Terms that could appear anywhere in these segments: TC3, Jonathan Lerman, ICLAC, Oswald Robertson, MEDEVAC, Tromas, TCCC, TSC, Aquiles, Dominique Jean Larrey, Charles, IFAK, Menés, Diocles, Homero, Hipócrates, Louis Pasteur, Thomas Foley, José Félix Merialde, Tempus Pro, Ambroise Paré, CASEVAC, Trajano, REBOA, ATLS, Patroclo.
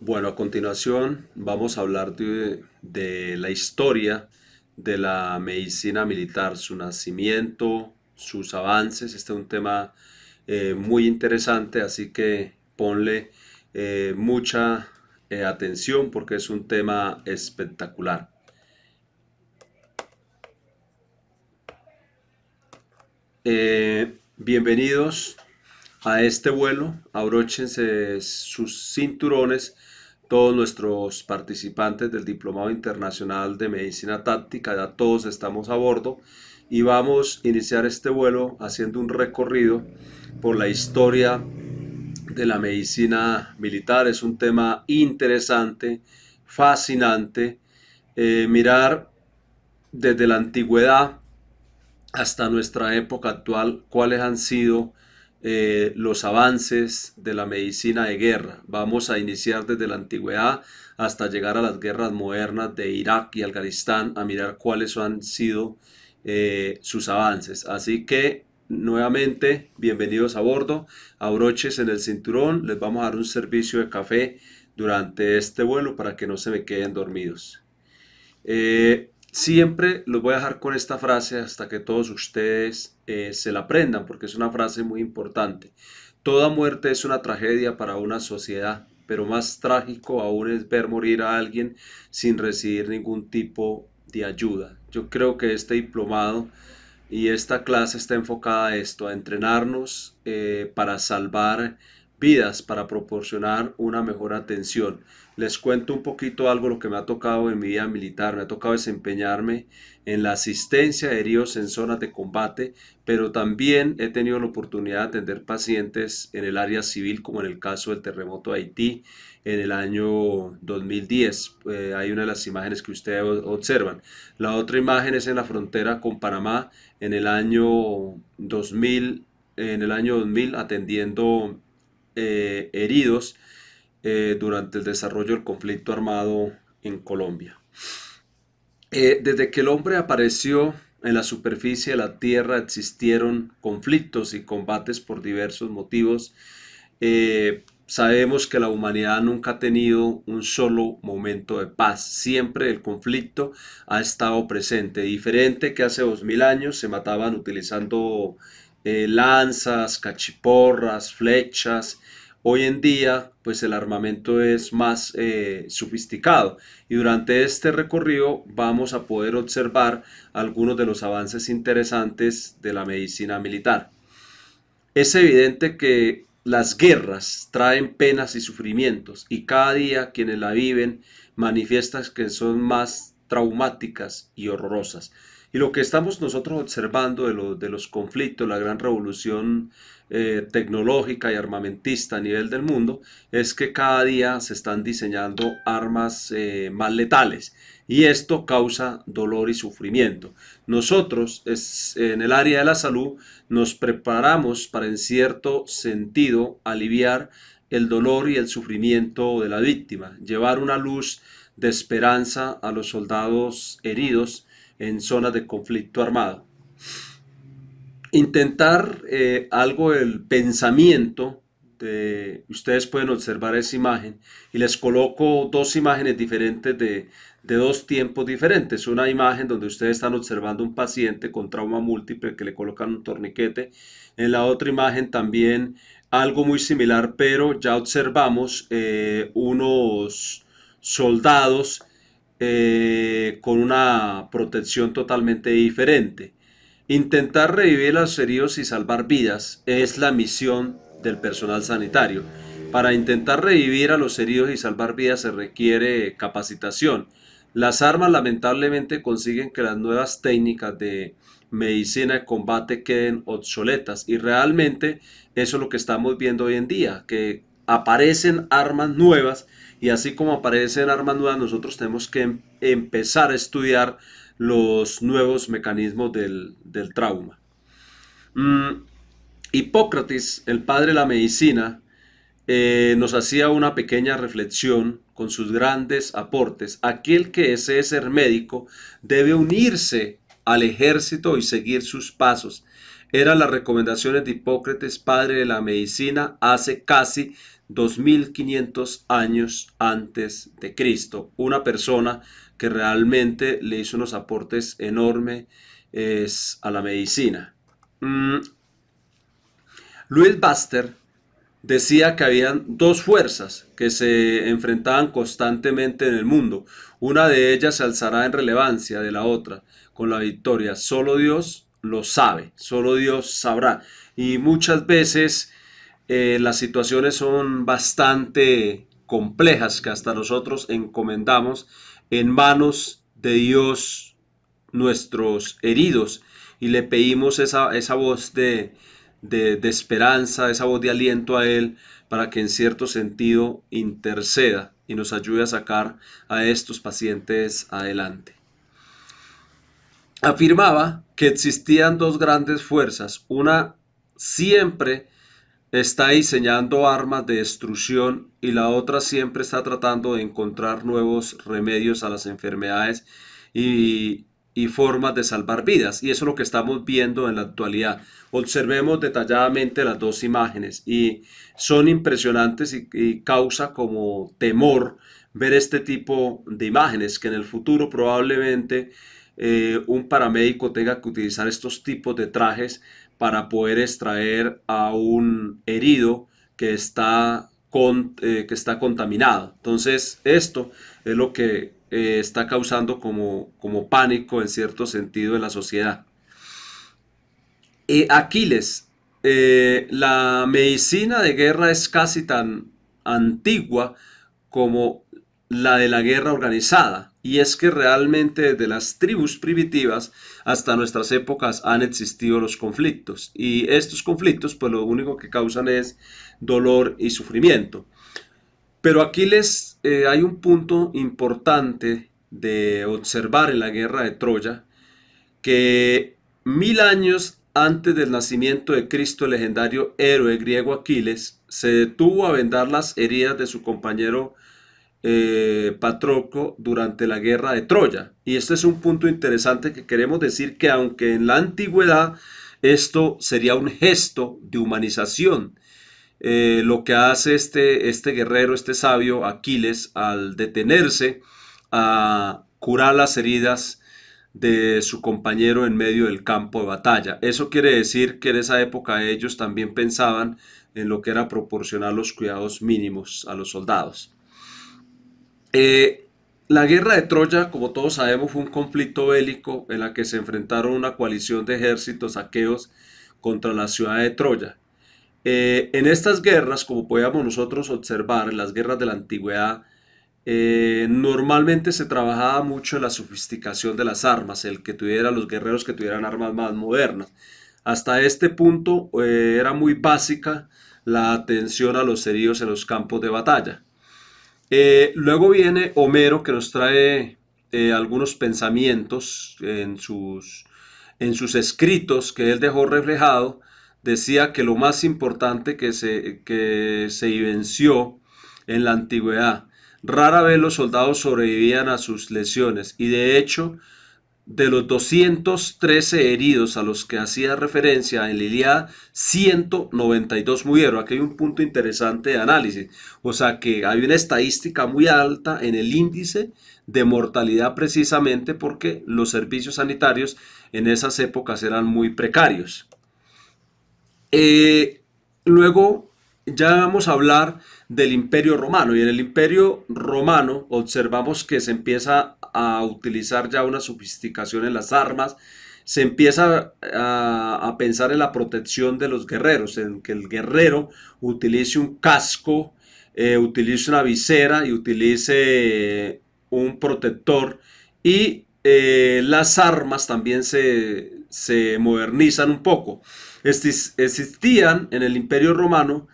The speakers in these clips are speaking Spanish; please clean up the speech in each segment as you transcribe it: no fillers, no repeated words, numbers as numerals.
Bueno, a continuación vamos a hablar de la historia de la medicina militar, su nacimiento, sus avances. Este es un tema muy interesante, así que ponle mucha atención porque es un tema espectacular. Bienvenidos a este vuelo, abróchense sus cinturones todos nuestros participantes del Diplomado Internacional de Medicina Táctica, ya todos estamos a bordo y vamos a iniciar este vuelo haciendo un recorrido por la historia de la medicina militar. Es un tema interesante, fascinante, mirar desde la antigüedad hasta nuestra época actual cuáles han sido los avances de la medicina de guerra. Vamos a iniciar desde la antigüedad hasta llegar a las guerras modernas de Irak y Afganistán a mirar cuáles han sido sus avances. Así que nuevamente bienvenidos a bordo, abroches en el cinturón, les vamos a dar un servicio de café durante este vuelo para que no se me queden dormidos. Siempre los voy a dejar con esta frase hasta que todos ustedes se la aprendan, porque es una frase muy importante. Toda muerte es una tragedia para una sociedad, pero más trágico aún es ver morir a alguien sin recibir ningún tipo de ayuda. Yo creo que este diplomado y esta clase está enfocada a esto, a entrenarnos para salvar vidas, para proporcionar una mejor atención. Les cuento un poquito algo lo que me ha tocado en mi vida militar. Me ha tocado desempeñarme en la asistencia de heridos en zonas de combate, pero también he tenido la oportunidad de atender pacientes en el área civil, como en el caso del terremoto de Haití en el año 2010. Hay una de las imágenes que ustedes observan. La otra imagen es en la frontera con Panamá en el año 2000, atendiendo heridos durante el desarrollo del conflicto armado en Colombia. Desde que el hombre apareció en la superficie de la tierra existieron conflictos y combates por diversos motivos. Sabemos que la humanidad nunca ha tenido un solo momento de paz. Siempre el conflicto ha estado presente. Diferente que hace 2000 años se mataban utilizando lanzas, cachiporras, flechas. Hoy en día, pues el armamento es más sofisticado y durante este recorrido vamos a poder observar algunos de los avances interesantes de la medicina militar. Es evidente que las guerras traen penas y sufrimientos y cada día quienes la viven manifiestan que son más traumáticas y horrorosas. Y lo que estamos nosotros observando de los conflictos, la gran revolución tecnológica y armamentista a nivel del mundo, es que cada día se están diseñando armas más letales y esto causa dolor y sufrimiento. Nosotros en el área de la salud nos preparamos para en cierto sentido aliviar el dolor y el sufrimiento de la víctima, llevar una luz de esperanza a los soldados heridos en zonas de conflicto armado. Intentar algo del pensamiento, ustedes pueden observar esa imagen y les coloco dos imágenes diferentes de dos tiempos diferentes. Una imagen donde ustedes están observando un paciente con trauma múltiple que le colocan un torniquete. En la otra imagen también algo muy similar, pero ya observamos unos soldados con una protección totalmente diferente. Intentar revivir a los heridos y salvar vidas es la misión del personal sanitario. Para intentar revivir a los heridos y salvar vidas se requiere capacitación. Las armas lamentablemente consiguen que las nuevas técnicas de medicina de combate queden obsoletas y realmente eso es lo que estamos viendo hoy en día, que aparecen armas nuevas. Y así como aparecen armas nuevas, nosotros tenemos que empezar a estudiar los nuevos mecanismos del trauma. Hipócrates, el padre de la medicina, nos hacía una pequeña reflexión con sus grandes aportes. Aquel que desee ser médico debe unirse al ejército y seguir sus pasos. Eran las recomendaciones de Hipócrates, padre de la medicina, hace casi 2500 años antes de Cristo, una persona que realmente le hizo unos aportes enormes a la medicina. Louis Pasteur decía que habían dos fuerzas que se enfrentaban constantemente en el mundo. Una de ellas se alzará en relevancia de la otra con la victoria. Solo Dios lo sabe, solo Dios sabrá. Y muchas veces las situaciones son bastante complejas que hasta nosotros encomendamos en manos de Dios nuestros heridos y le pedimos esa voz de esperanza, esa voz de aliento a Él para que en cierto sentido interceda y nos ayude a sacar a estos pacientes adelante. Afirmaba que existían dos grandes fuerzas, una siempre está diseñando armas de destrucción y la otra siempre está tratando de encontrar nuevos remedios a las enfermedades y formas de salvar vidas. Y eso es lo que estamos viendo en la actualidad. Observemos detalladamente las dos imágenes y son impresionantes y causa como temor ver este tipo de imágenes, que en el futuro probablemente un paramédico tenga que utilizar estos tipos de trajes para poder extraer a un herido que está contaminado. Entonces esto es lo que está causando como pánico en cierto sentido en la sociedad. Aquiles, la medicina de guerra es casi tan antigua como la de la guerra organizada. Y es que realmente desde las tribus primitivas hasta nuestras épocas han existido los conflictos. Y estos conflictos pues lo único que causan es dolor y sufrimiento. Pero aquí hay un punto importante de observar en la guerra de Troya, que 1000 años antes del nacimiento de Cristo, el legendario héroe griego Aquiles se detuvo a vendar las heridas de su compañero Patroclo durante la guerra de Troya. Y este es un punto interesante que queremos decir, que aunque en la antigüedad esto sería un gesto de humanización, lo que hace este guerrero, este sabio Aquiles, al detenerse a curar las heridas de su compañero en medio del campo de batalla. Eso quiere decir que en esa época ellos también pensaban en lo que era proporcionar los cuidados mínimos a los soldados. La guerra de Troya, como todos sabemos, fue un conflicto bélico en la que se enfrentaron una coalición de ejércitos aqueos contra la ciudad de Troya. En estas guerras, como podíamos nosotros observar en las guerras de la antigüedad, normalmente se trabajaba mucho en la sofisticación de las armas, los guerreros que tuvieran armas más modernas. Hasta este punto era muy básica la atención a los heridos en los campos de batalla. Luego viene Homero, que nos trae algunos pensamientos en sus escritos que él dejó reflejado. Decía que lo más importante que se vivenció en la antigüedad, rara vez los soldados sobrevivían a sus lesiones, y de hecho, de los 213 heridos a los que hacía referencia en la Ilíada, 192 murieron. Aquí hay un punto interesante de análisis. O sea que hay una estadística muy alta en el índice de mortalidad, precisamente porque los servicios sanitarios en esas épocas eran muy precarios. Luego ya vamos a hablar del Imperio Romano, y en el Imperio Romano observamos que se empieza a utilizar ya una sofisticación en las armas, se empieza a pensar en la protección de los guerreros, en que el guerrero utilice un casco, utilice una visera y utilice un protector, y las armas también se modernizan un poco. Existían en el Imperio Romano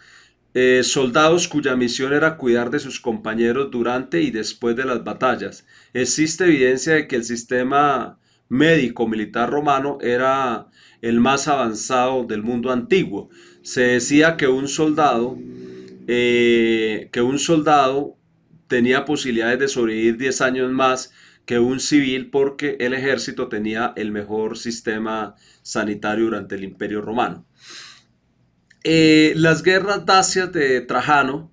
soldados cuya misión era cuidar de sus compañeros durante y después de las batallas. Existe evidencia de que el sistema médico-militar romano era el más avanzado del mundo antiguo. Se decía que un soldado tenía posibilidades de sobrevivir 10 años más que un civil, porque el ejército tenía el mejor sistema sanitario durante el Imperio Romano. Las guerras dacias de Trajano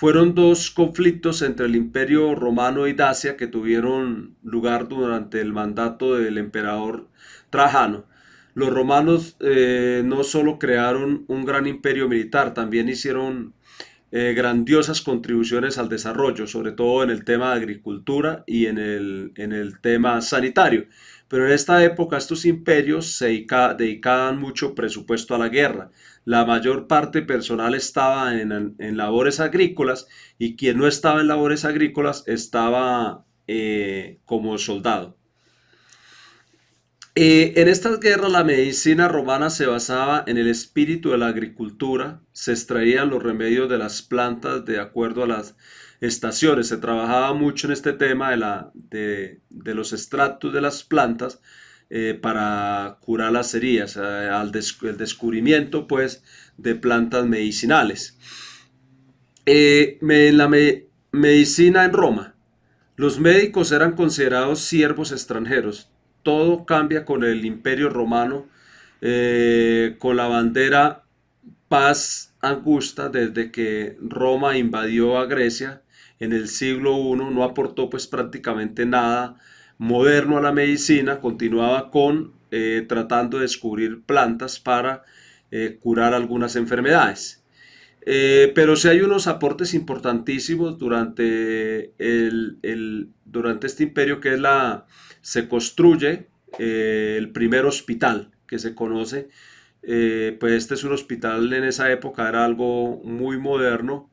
Fueron dos conflictos entre el Imperio Romano y Dacia que tuvieron lugar durante el mandato del emperador Trajano. Los romanos no solo crearon un gran imperio militar, también hicieron grandiosas contribuciones al desarrollo, sobre todo en el tema de agricultura y en el tema sanitario. Pero en esta época estos imperios se dedicaban mucho presupuesto a la guerra. La mayor parte personal estaba en labores agrícolas y quien no estaba en labores agrícolas estaba como soldado. En estas guerras la medicina romana se basaba en el espíritu de la agricultura, se extraían los remedios de las plantas de acuerdo a las estaciones. Se trabajaba mucho en este tema de los extractos de las plantas para curar las heridas, el descubrimiento pues de plantas medicinales. Medicina en Roma. Los médicos eran considerados siervos extranjeros. Todo cambia con el Imperio Romano, con la bandera Paz Angusta. Desde que Roma invadió a Grecia en el siglo I, no aportó pues prácticamente nada moderno a la medicina. Continuaba con tratando de descubrir plantas para curar algunas enfermedades, pero sí hay unos aportes importantísimos durante durante este imperio, que es se construye el primer hospital que se conoce. Pues este es un hospital, en esa época era algo muy moderno.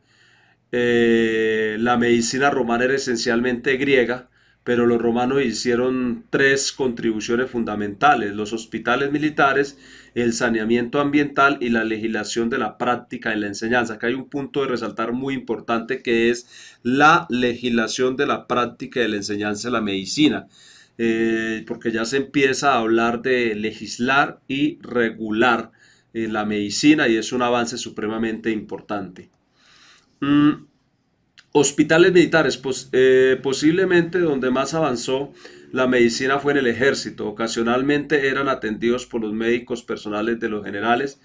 La medicina romana era esencialmente griega, pero los romanos hicieron tres contribuciones fundamentales: los hospitales militares, el saneamiento ambiental y la legislación de la práctica y la enseñanza. Acá hay un punto de resaltar muy importante, que es la legislación de la práctica y de la enseñanza de la medicina, porque ya se empieza a hablar de legislar y regular la medicina, y es un avance supremamente importante. Hospitales militares, posiblemente donde más avanzó la medicina fue en el ejército. Ocasionalmente eran atendidos por los médicos personales de los generales,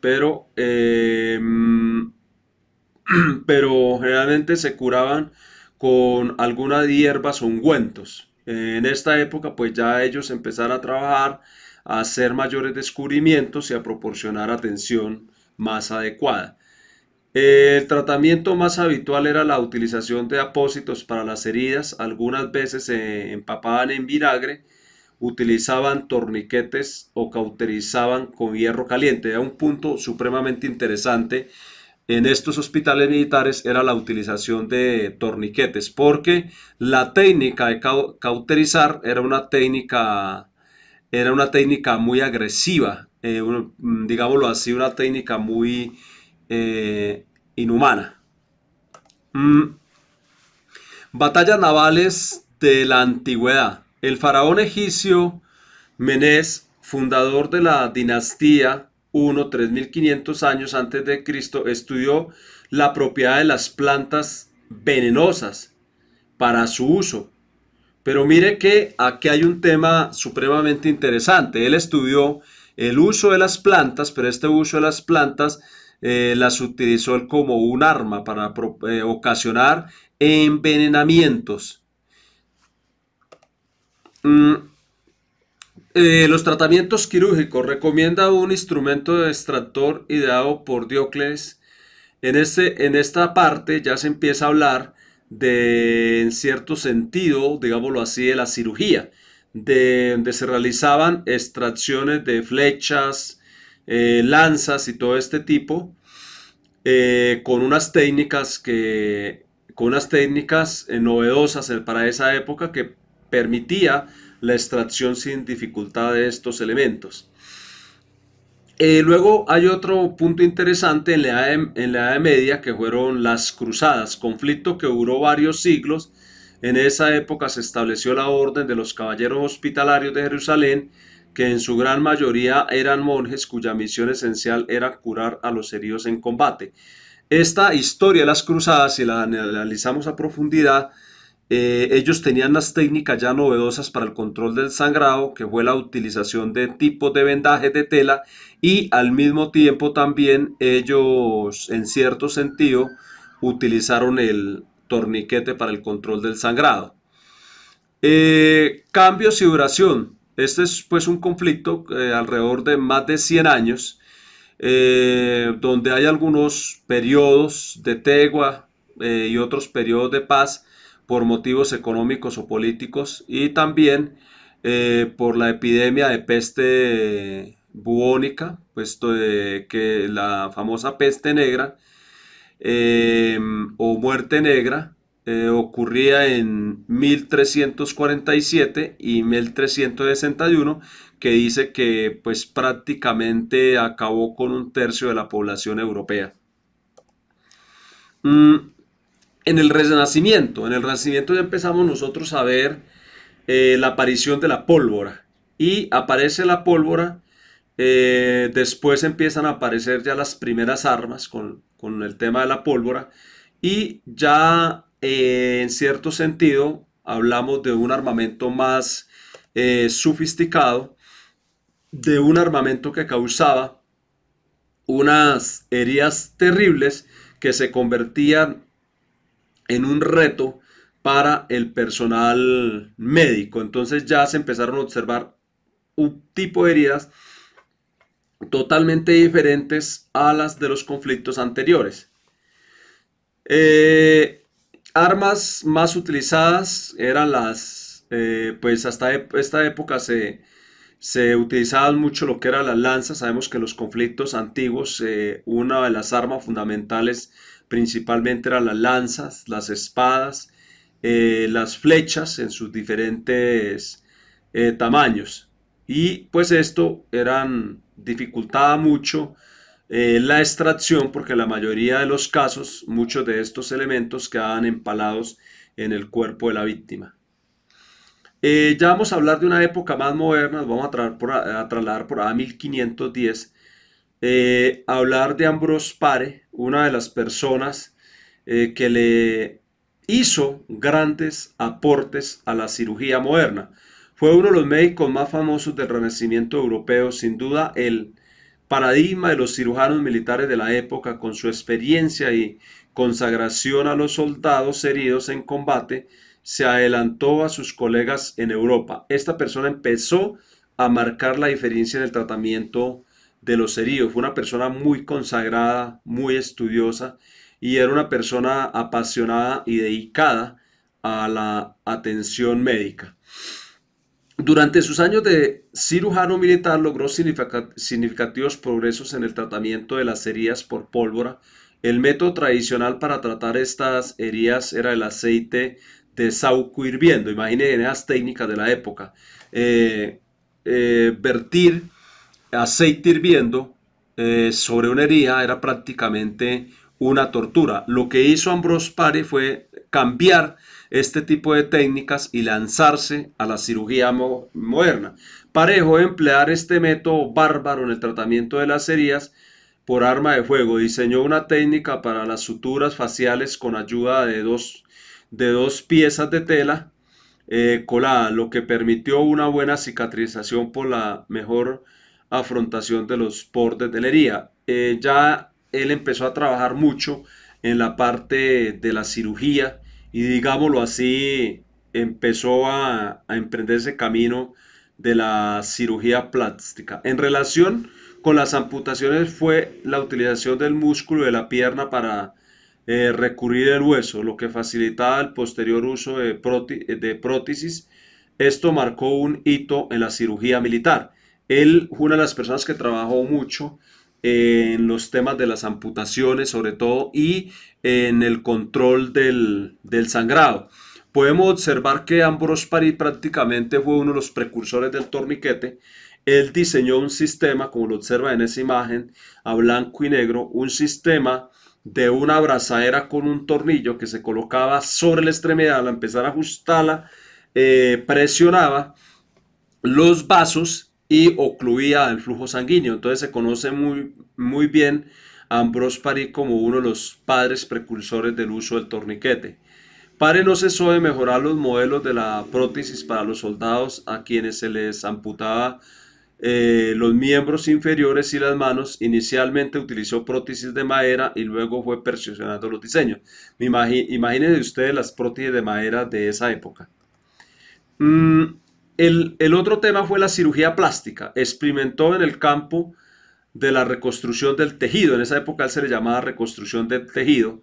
pero generalmente se curaban con algunas hierbas o ungüentos. En esta época pues ya ellos empezaron a trabajar, a hacer mayores descubrimientos y a proporcionar atención más adecuada. El tratamiento más habitual era la utilización de apósitos para las heridas. Algunas veces se empapaban en vinagre, utilizaban torniquetes o cauterizaban con hierro caliente. Era un punto supremamente interesante en estos hospitales militares, era la utilización de torniquetes, porque la técnica de cauterizar era una técnica muy agresiva, digámoslo así, una técnica muy inhumana. Batallas navales de la antigüedad. El faraón egipcio Menés, fundador de la dinastía 1, 3500 años antes de Cristo, estudió la propiedad de las plantas venenosas para su uso. Pero mire que aquí hay un tema supremamente interesante. Él estudió el uso de las plantas, pero este uso de las plantas las utilizó él como un arma para ocasionar envenenamientos. Los tratamientos quirúrgicos. Recomienda un instrumento de extractor ideado por Diocles. En esta parte ya se empieza a hablar de, en cierto sentido, digámoslo así, de la cirugía, donde se realizaban extracciones de flechas, lanzas y todo este tipo, con unas técnicas novedosas para esa época, que permitía la extracción sin dificultad de estos elementos. Luego hay otro punto interesante en la Edad Media, que fueron las cruzadas, conflicto que duró varios siglos. En esa época se estableció la orden de los caballeros hospitalarios de Jerusalén, que en su gran mayoría eran monjes cuya misión esencial era curar a los heridos en combate. Esta historia de las cruzadas, si la analizamos a profundidad, ellos tenían las técnicas ya novedosas para el control del sangrado, que fue la utilización de tipos de vendajes de tela, y al mismo tiempo también ellos, en cierto sentido, utilizaron el torniquete para el control del sangrado. Cambios y duración. Este es pues un conflicto alrededor de más de 100 años, donde hay algunos periodos de tregua y otros periodos de paz por motivos económicos o políticos, y también por la epidemia de peste bubónica, puesto que la famosa peste negra o muerte negra ocurría en 1347 y 1361, que dice que pues prácticamente acabó con 1/3 de la población europea. En el Renacimiento ya empezamos nosotros a ver la aparición de la pólvora, y aparece la pólvora. Después empiezan a aparecer ya las primeras armas con el tema de la pólvora, y ya en cierto sentido hablamos de un armamento más sofisticado, de un armamento que causaba unas heridas terribles que se convertían en un reto para el personal médico. Entonces ya se empezaron a observar un tipo de heridas totalmente diferentes a las de los conflictos anteriores. Armas más utilizadas eran las, pues hasta esta época se utilizaban mucho lo que eran las lanzas. Sabemos que en los conflictos antiguos una de las armas fundamentales principalmente eran las lanzas, las espadas, las flechas en sus diferentes tamaños, y pues esto dificultaba mucho la extracción, porque en la mayoría de los casos muchos de estos elementos quedaban empalados en el cuerpo de la víctima. Ya vamos a hablar de una época más moderna, nos vamos a trasladar por a 1510, hablar de Ambroise Paré, una de las personas que le hizo grandes aportes a la cirugía moderna. Fue uno de los médicos más famosos del Renacimiento europeo, sin duda el paradigma de los cirujanos militares de la época, con su experiencia y consagración a los soldados heridos en combate, se adelantó a sus colegas en Europa. Esta persona empezó a marcar la diferencia en el tratamiento de los heridos. Fue una persona muy consagrada, muy estudiosa, y era una persona apasionada y dedicada a la atención médica. Durante sus años de cirujano militar logró significativos progresos en el tratamiento de las heridas por pólvora. El método tradicional para tratar estas heridas era el aceite de saúco hirviendo. Imaginen las técnicas de la época. Vertir aceite hirviendo sobre una herida era prácticamente una tortura. Lo que hizo Ambroise Paré fue cambiar este tipo de técnicas y lanzarse a la cirugía moderna. Paré dejó de emplear este método bárbaro en el tratamiento de las heridas por arma de fuego. Diseñó una técnica para las suturas faciales con ayuda de dos piezas de tela colada, lo que permitió una buena cicatrización por la mejor afrontación de los bordes de la herida. Ya él empezó a trabajar mucho en la parte de la cirugía, y digámoslo así, empezó a emprender ese camino de la cirugía plástica. En relación con las amputaciones fue la utilización del músculo de la pierna para recubrir el hueso, lo que facilitaba el posterior uso de prótesis. Esto marcó un hito en la cirugía militar. Él fue una de las personas que trabajó mucho en los temas de las amputaciones, sobre todo, y en el control del sangrado. Podemos observar que Ambroise Paré prácticamente fue uno de los precursores del torniquete. Él diseñó un sistema, como lo observa en esa imagen a blanco y negro, un sistema de una abrazadera con un tornillo que se colocaba sobre la extremidad. Al empezar a ajustarla, presionaba los vasos y ocluía el flujo sanguíneo. Entonces se conoce muy bien a Ambroise Paré como uno de los padres precursores del uso del torniquete. Paré no cesó de mejorar los modelos de la prótesis para los soldados a quienes se les amputaba los miembros inferiores y las manos. Inicialmente utilizó prótesis de madera y luego fue perfeccionando los diseños. Imagínense ustedes las prótesis de madera de esa época. El otro tema fue la cirugía plástica. Experimentó en el campo de la reconstrucción del tejido. En esa época se le llamaba reconstrucción del tejido.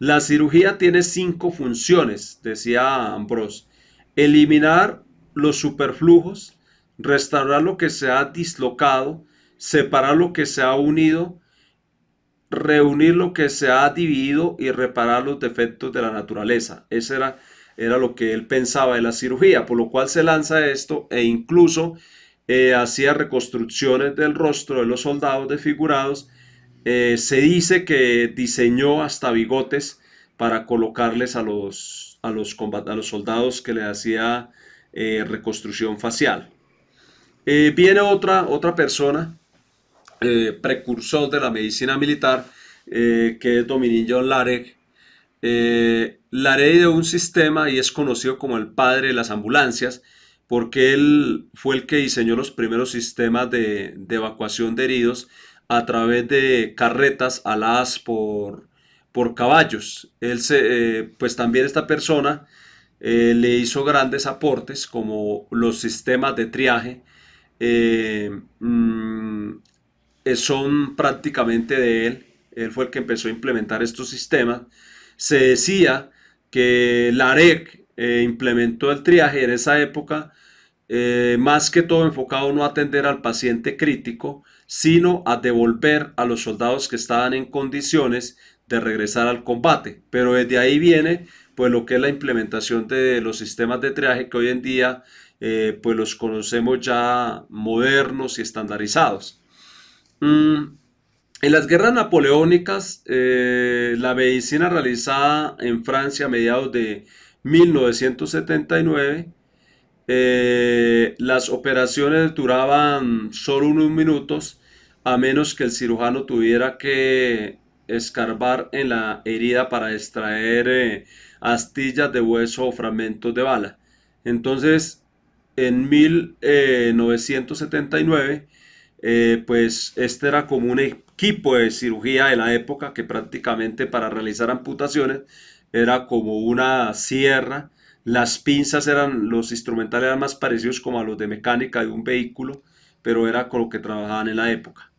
La cirugía tiene 5 funciones, decía Ambroise: eliminar los superflujos, restaurar lo que se ha dislocado, separar lo que se ha unido, reunir lo que se ha dividido y reparar los defectos de la naturaleza. Ese era lo que él pensaba de la cirugía, por lo cual se lanza esto, e incluso hacía reconstrucciones del rostro de los soldados desfigurados. Se dice que diseñó hasta bigotes para colocarles a los soldados que le hacía reconstrucción facial. Viene otra persona, precursor de la medicina militar, que es Dominique Jean Larrey. Larrey ideó un sistema y es conocido como el padre de las ambulancias, porque él fue el que diseñó los primeros sistemas de evacuación de heridos a través de carretas aladas por caballos. Él pues también esta persona le hizo grandes aportes como los sistemas de triaje. Son prácticamente de él. Él fue el que empezó a implementar estos sistemas. Se decía que Larrey implementó el triaje en esa época, más que todo enfocado no a atender al paciente crítico, sino a devolver a los soldados que estaban en condiciones de regresar al combate. Pero desde ahí viene pues lo que es la implementación de los sistemas de triaje que hoy en día pues los conocemos ya modernos y estandarizados. En las guerras napoleónicas, la medicina realizada en Francia a mediados de 1979, las operaciones duraban solo unos minutos, a menos que el cirujano tuviera que escarbar en la herida para extraer astillas de hueso o fragmentos de bala. Entonces, en 1979, pues este era como un equipo de cirugía de la época, que prácticamente para realizar amputaciones era como una sierra. Las pinzas eran, los instrumentales eran más parecidos como a los de mecánica de un vehículo, pero era con lo que trabajaban en la época.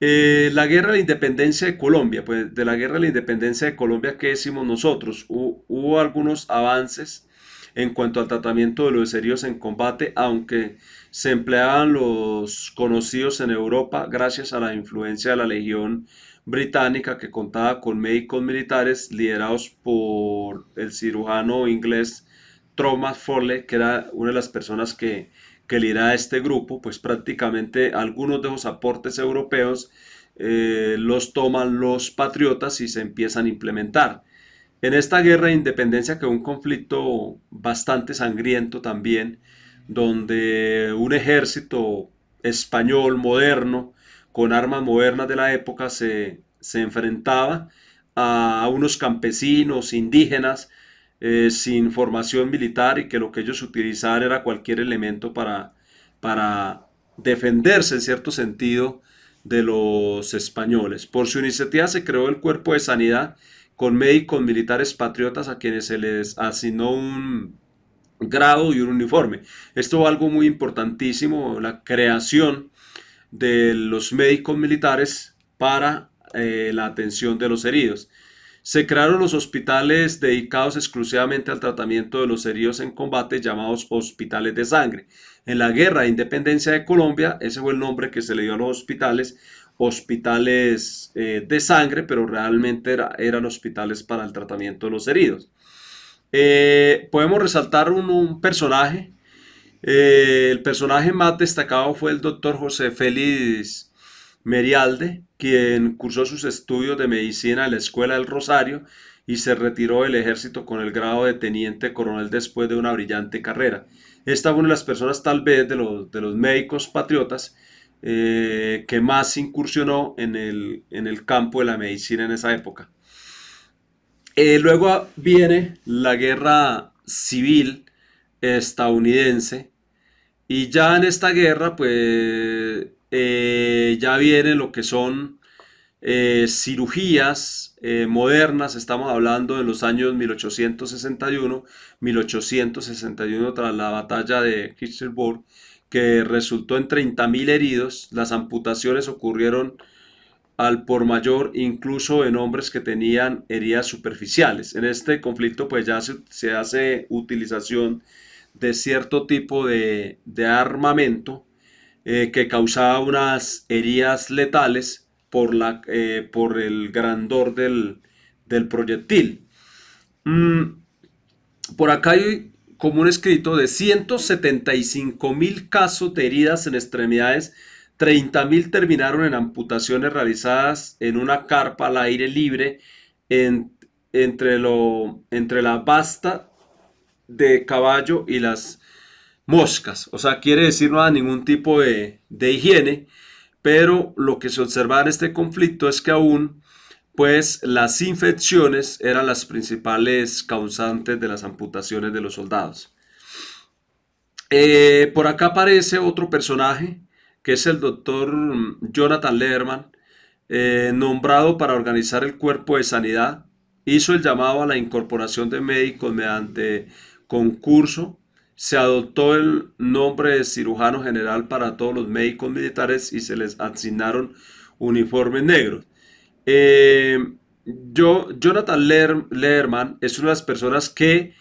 La guerra de la independencia de Colombia, pues de la guerra de la independencia de Colombia, ¿qué decimos nosotros? Hubo algunos avances en cuanto al tratamiento de los heridos en combate, aunque se empleaban los conocidos en Europa gracias a la influencia de la Legión Británica, que contaba con médicos militares liderados por el cirujano inglés Thomas Foley, que era una de las personas que lideraba este grupo. Pues prácticamente algunos de los aportes europeos los toman los patriotas y se empiezan a implementar. En esta guerra de independencia, que fue un conflicto bastante sangriento también, donde un ejército español moderno, con armas modernas de la época, se enfrentaba a unos campesinos indígenas sin formación militar, y que lo que ellos utilizaban era cualquier elemento para defenderse en cierto sentido de los españoles. Por su iniciativa se creó el Cuerpo de Sanidad, con médicos militares patriotas a quienes se les asignó un grado y un uniforme. Esto es algo muy importantísimo, la creación de los médicos militares para la atención de los heridos. Se crearon los hospitales dedicados exclusivamente al tratamiento de los heridos en combate, llamados hospitales de sangre. En la guerra de independencia de Colombia, ese fue el nombre que se le dio a los hospitales, hospitales de sangre, pero realmente eran hospitales para el tratamiento de los heridos. Podemos resaltar un personaje. El personaje más destacado fue el doctor José Félix Merialde, quien cursó sus estudios de medicina en la Escuela del Rosario y se retiró del ejército con el grado de teniente coronel después de una brillante carrera. Esta fue una de las personas, tal vez, de los médicos patriotas que más incursionó en el campo de la medicina en esa época. Luego viene la guerra civil estadounidense, Y ya en esta guerra, pues, ya vienen lo que son cirugías modernas. Estamos hablando de los años 1861, 1861 tras la batalla de Kitchenerburg, que resultó en 30.000 heridos. Las amputaciones ocurrieron al por mayor, incluso en hombres que tenían heridas superficiales. En este conflicto, pues, ya se hace utilización de cierto tipo de armamento que causaba unas heridas letales por el grandor del proyectil. Por acá hay como un escrito de 175.000 casos de heridas en extremidades, 30.000 terminaron en amputaciones realizadas en una carpa al aire libre entre la vasta de caballo y las moscas. O sea, quiere decir no hay ningún tipo de higiene, pero lo que se observa en este conflicto es que aún pues las infecciones eran las principales causantes de las amputaciones de los soldados. Por acá aparece otro personaje que es el doctor Jonathan Lerman, nombrado para organizar el cuerpo de sanidad. Hizo el llamado a la incorporación de médicos mediante concurso. Se adoptó el nombre de cirujano general para todos los médicos militares y se les asignaron uniformes negros. Jonathan Lerman es una de las personas que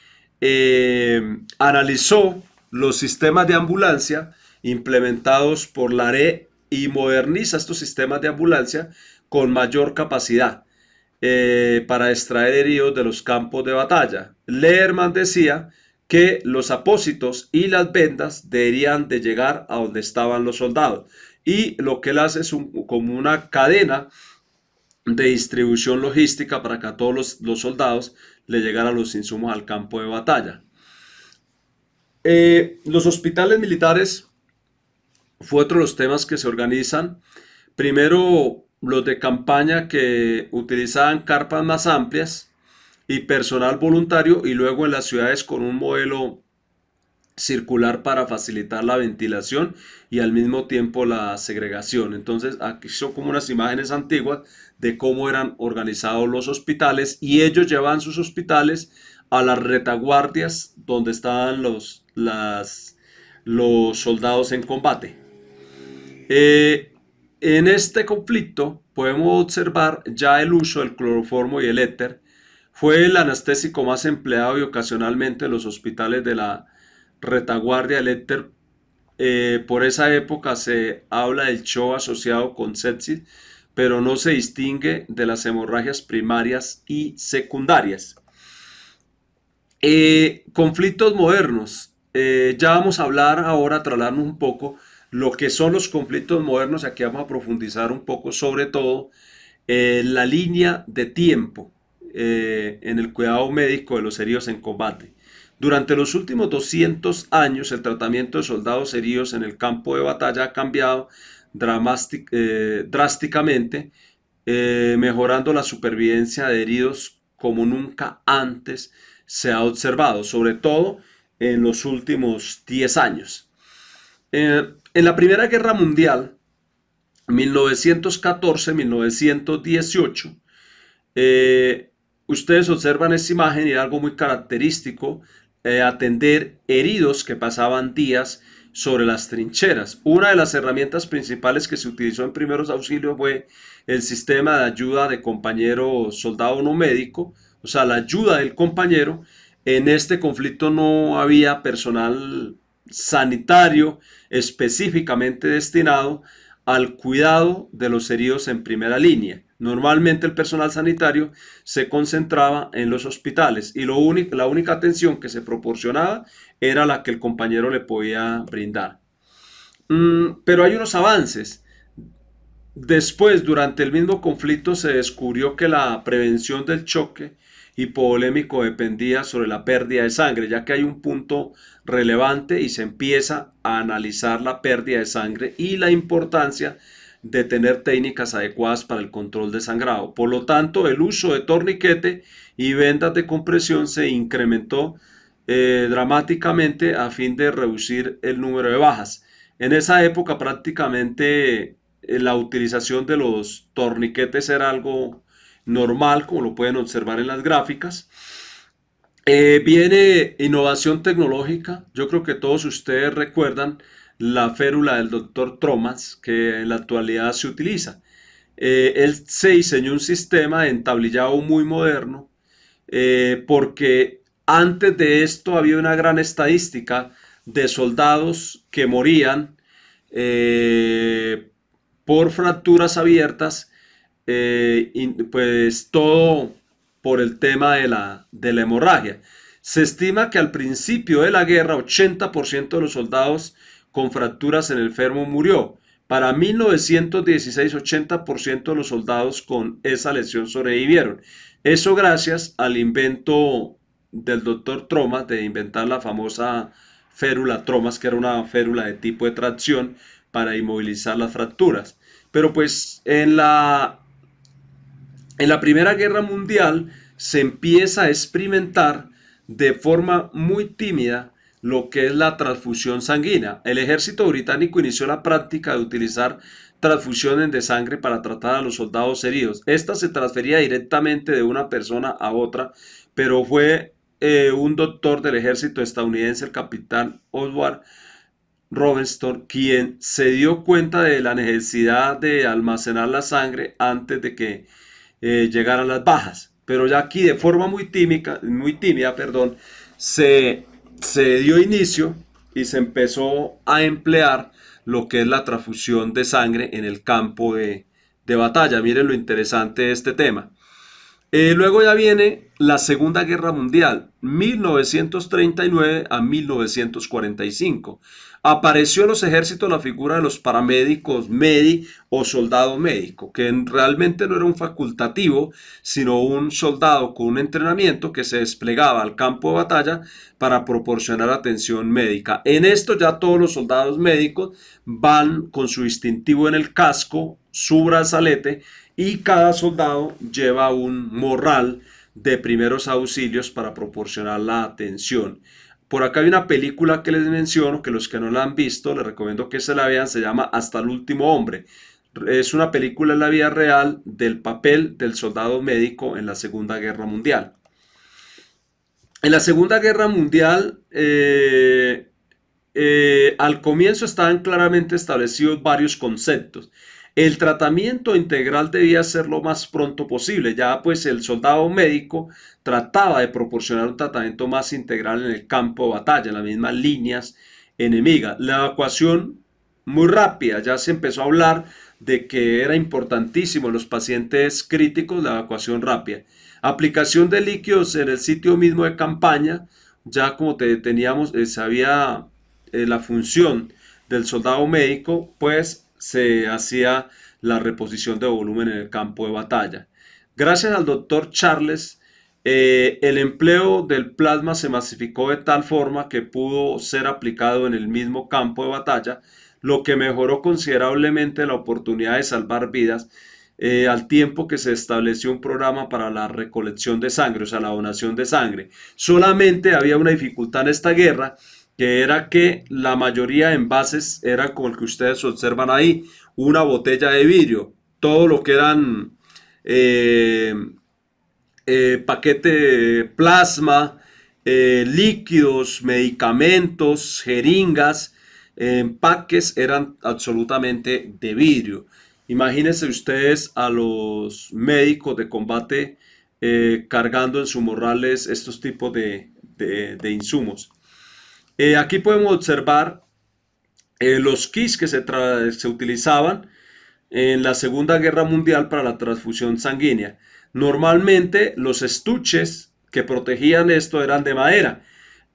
analizó los sistemas de ambulancia implementados por Larrey y moderniza estos sistemas de ambulancia con mayor capacidad para extraer heridos de los campos de batalla. Lerman decía que los apósitos y las vendas deberían de llegar a donde estaban los soldados, y lo que él hace es como una cadena de distribución logística para que a todos los soldados le llegaran los insumos al campo de batalla. Los hospitales militares fue otro de los temas que se organizan. Primero, los de campaña, que utilizaban carpas más amplias y personal voluntario, y luego en las ciudades con un modelo circular para facilitar la ventilación y al mismo tiempo la segregación. Entonces aquí son como unas imágenes antiguas de cómo eran organizados los hospitales, y ellos llevaban sus hospitales a las retaguardias donde estaban los soldados en combate. En este conflicto podemos observar ya el uso del cloroformo y el éter. Fue el anestésico más empleado y ocasionalmente en los hospitales de la retaguardia. El éter, por esa época se habla del show asociado con sepsis, pero no se distingue de las hemorragias primarias y secundarias. Conflictos modernos. Ya vamos a hablar ahora, trasladarnos un poco lo que son los conflictos modernos. Aquí vamos a profundizar un poco sobre todo la línea de tiempo en el cuidado médico de los heridos en combate. Durante los últimos 200 años, el tratamiento de soldados heridos en el campo de batalla ha cambiado drásticamente, mejorando la supervivencia de heridos como nunca antes se ha observado, sobre todo en los últimos 10 años. En la Primera Guerra Mundial, 1914-1918, ustedes observan esta imagen y algo muy característico, atender heridos que pasaban días sobre las trincheras. Una de las herramientas principales que se utilizó en primeros auxilios fue el sistema de ayuda de compañero soldado no médico, o sea, la ayuda del compañero. En este conflicto no había personal sanitario específicamente destinado al cuidado de los heridos en primera línea. Normalmente el personal sanitario se concentraba en los hospitales y la única atención que se proporcionaba era la que el compañero le podía brindar. Pero hay unos avances. Después, durante el mismo conflicto, se descubrió que la prevención del choque hipovolémico dependía sobre la pérdida de sangre, ya que hay un punto relevante y se empieza a analizar la pérdida de sangre y la importancia de tener técnicas adecuadas para el control de sangrado. Por lo tanto, el uso de torniquete y vendas de compresión se incrementó dramáticamente a fin de reducir el número de bajas. En esa época prácticamente la utilización de los torniquetes era algo normal, como lo pueden observar en las gráficas. Viene innovación tecnológica. Yo creo que todos ustedes recuerdan la férula del doctor Tromas, que en la actualidad se utiliza. Él se diseñó un sistema de entablillado muy moderno, porque antes de esto había una gran estadística de soldados que morían por fracturas abiertas, y pues todo por el tema de la hemorragia. Se estima que al principio de la guerra 80% de los soldados con fracturas en el fémur murió. Para 1916, 80% de los soldados con esa lesión sobrevivieron. Eso gracias al invento del doctor Tromas de inventar la famosa férula Tromas, que era una férula de tipo de tracción para inmovilizar las fracturas. Pero pues en la Primera Guerra Mundial se empieza a experimentar de forma muy tímida lo que es la transfusión sanguínea. El ejército británico inició la práctica de utilizar transfusiones de sangre para tratar a los soldados heridos. Esta se transfería directamente de una persona a otra, pero fue un doctor del ejército estadounidense, el capitán Oswald Robertson, quien se dio cuenta de la necesidad de almacenar la sangre antes de que llegaran las bajas. Pero ya aquí de forma muy tímida, se dio inicio y se empezó a emplear lo que es la transfusión de sangre en el campo de batalla. Miren lo interesante de este tema. Luego ya viene la Segunda Guerra Mundial, 1939 a 1945. Apareció en los ejércitos la figura de los paramédicos medi o soldado médico, que realmente no era un facultativo, sino un soldado con un entrenamiento que se desplegaba al campo de batalla para proporcionar atención médica. En esto ya todos los soldados médicos van con su distintivo en el casco, su brazalete, y cada soldado lleva un morral de primeros auxilios para proporcionar la atención. Por acá hay una película que les menciono, que los que no la han visto, les recomiendo que se la vean, se llama Hasta el último hombre. Es una película en la vida real del papel del soldado médico en la Segunda Guerra Mundial. En la Segunda Guerra Mundial, al comienzo estaban claramente establecidos varios conceptos. El tratamiento integral debía ser lo más pronto posible, ya pues el soldado médico trataba de proporcionar un tratamiento más integral en el campo de batalla, en las mismas líneas enemigas. La evacuación muy rápida, ya se empezó a hablar de que era importantísimo en los pacientes críticos la evacuación rápida. Aplicación de líquidos en el sitio mismo de campaña, ya como teníamos, sabía la función del soldado médico, pues se hacía la reposición de volumen en el campo de batalla. Gracias al doctor Charles, el empleo del plasma se masificó de tal forma que pudo ser aplicado en el mismo campo de batalla, lo que mejoró considerablemente la oportunidad de salvar vidas, al tiempo que se estableció un programa para la recolección de sangre, o sea, la donación de sangre. Solamente había una dificultad en esta guerra, que era que la mayoría de envases eran como el que ustedes observan ahí, una botella de vidrio. Todo lo que eran paquete de plasma, líquidos, medicamentos, jeringas, empaques, eran absolutamente de vidrio. Imagínense ustedes a los médicos de combate cargando en sus morrales estos tipos de insumos. Aquí podemos observar los kits que se utilizaban en la Segunda Guerra Mundial para la transfusión sanguínea. Normalmente los estuches que protegían esto eran de madera.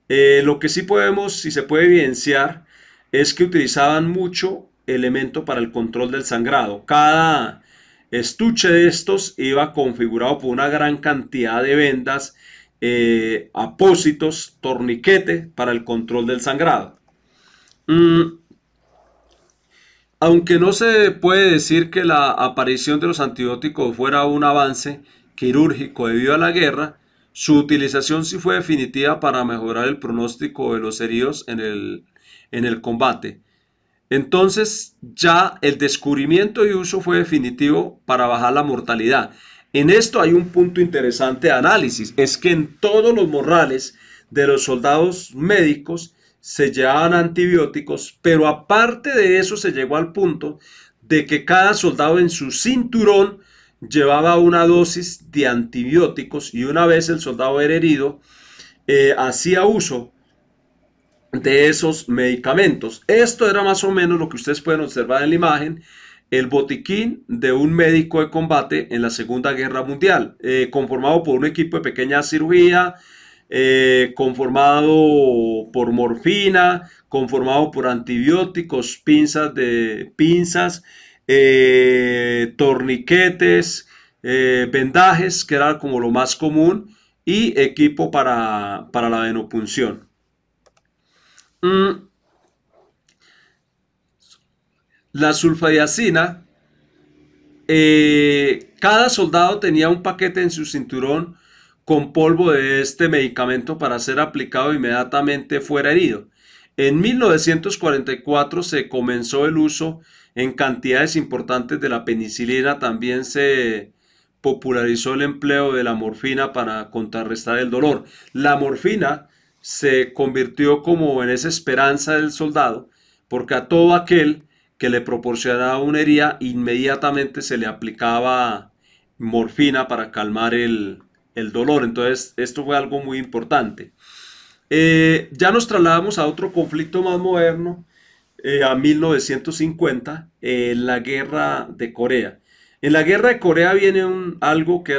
Lo que sí podemos, si se puede evidenciar, es que utilizaban mucho elemento para el control del sangrado. Cada estuche de estos iba configurado por una gran cantidad de vendas, apósitos, torniquete para el control del sangrado. Aunque no se puede decir que la aparición de los antibióticos fuera un avance quirúrgico debido a la guerra, Su utilización sí fue definitiva para mejorar el pronóstico de los heridos en el combate. Entonces ya el descubrimiento y uso fue definitivo para bajar la mortalidad. En esto hay un punto interesante de análisis, es que en todos los morrales de los soldados médicos se llevaban antibióticos, pero aparte de eso se llegó al punto de que cada soldado en su cinturón llevaba una dosis de antibióticos, y una vez el soldado era herido, hacía uso de esos medicamentos. Esto era más o menos lo que ustedes pueden observar en la imagen, el botiquín de un médico de combate en la Segunda Guerra Mundial, conformado por un equipo de pequeña cirugía, conformado por morfina, conformado por antibióticos, pinzas, torniquetes, vendajes, que era como lo más común, y equipo para la venopunción. La sulfadiazina, cada soldado tenía un paquete en su cinturón con polvo de este medicamento para ser aplicado inmediatamente fuera herido. En 1944 se comenzó el uso en cantidades importantes de la penicilina. También se popularizó el empleo de la morfina para contrarrestar el dolor. La morfina se convirtió como en esa esperanza del soldado, porque a todo aquel que le proporcionaba una herida, inmediatamente se le aplicaba morfina para calmar el dolor. Entonces esto fue algo muy importante. Ya nos trasladamos a otro conflicto más moderno, a 1950, la guerra de Corea. En la guerra de Corea viene algo que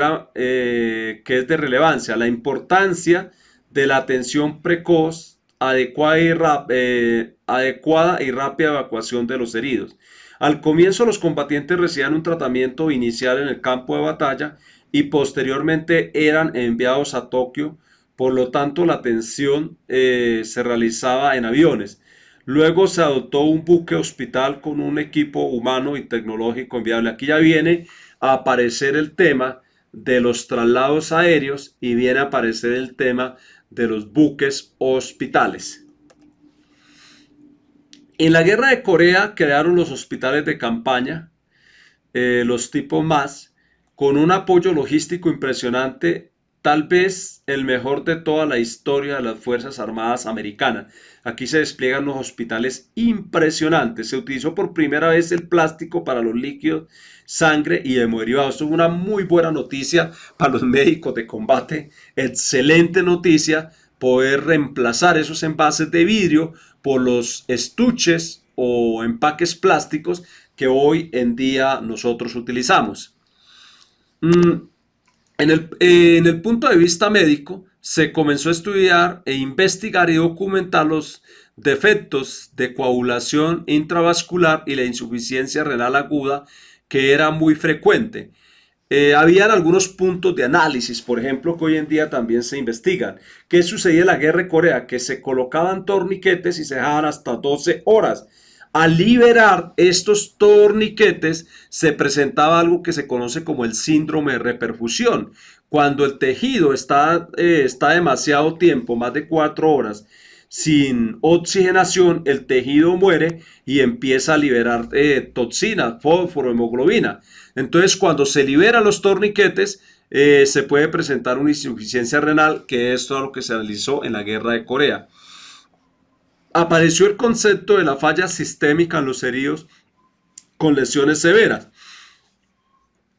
es de relevancia, la importancia de la atención precoz, adecuada y rápida evacuación de los heridos. Al comienzo los combatientes recibían un tratamiento inicial en el campo de batalla y posteriormente eran enviados a Tokio. Por lo tanto, la atención se realizaba en aviones. Luego se adoptó un buque hospital con un equipo humano y tecnológico enviable. Aquí ya viene a aparecer el tema de los traslados aéreos y viene a aparecer el tema de los buques hospitales. En la guerra de Corea crearon los hospitales de campaña, los tipos más, con un apoyo logístico impresionante, tal vez el mejor de toda la historia de las Fuerzas Armadas Americanas. Aquí se despliegan los hospitales impresionantes. Se utilizó por primera vez el plástico para los líquidos, sangre y hemoderivados. Esto es una muy buena noticia para los médicos de combate. Excelente noticia poder reemplazar esos envases de vidrio por los estuches o empaques plásticos que hoy en día nosotros utilizamos. En el punto de vista médico, se comenzó a estudiar e investigar y documentar los defectos de coagulación intravascular y la insuficiencia renal aguda, que era muy frecuente. Habían algunos puntos de análisis, por ejemplo, que hoy en día también se investigan. ¿Qué sucedía en la guerra de Corea? Que se colocaban torniquetes y se dejaban hasta 12 horas. Al liberar estos torniquetes se presentaba algo que se conoce como el síndrome de reperfusión. Cuando el tejido está demasiado tiempo, más de 4 horas, sin oxigenación, el tejido muere y empieza a liberar toxinas, fósforo, hemoglobina. Entonces, cuando se liberan los torniquetes, se puede presentar una insuficiencia renal, que es todo lo que se analizó en la guerra de Corea. Apareció el concepto de la falla sistémica en los heridos con lesiones severas.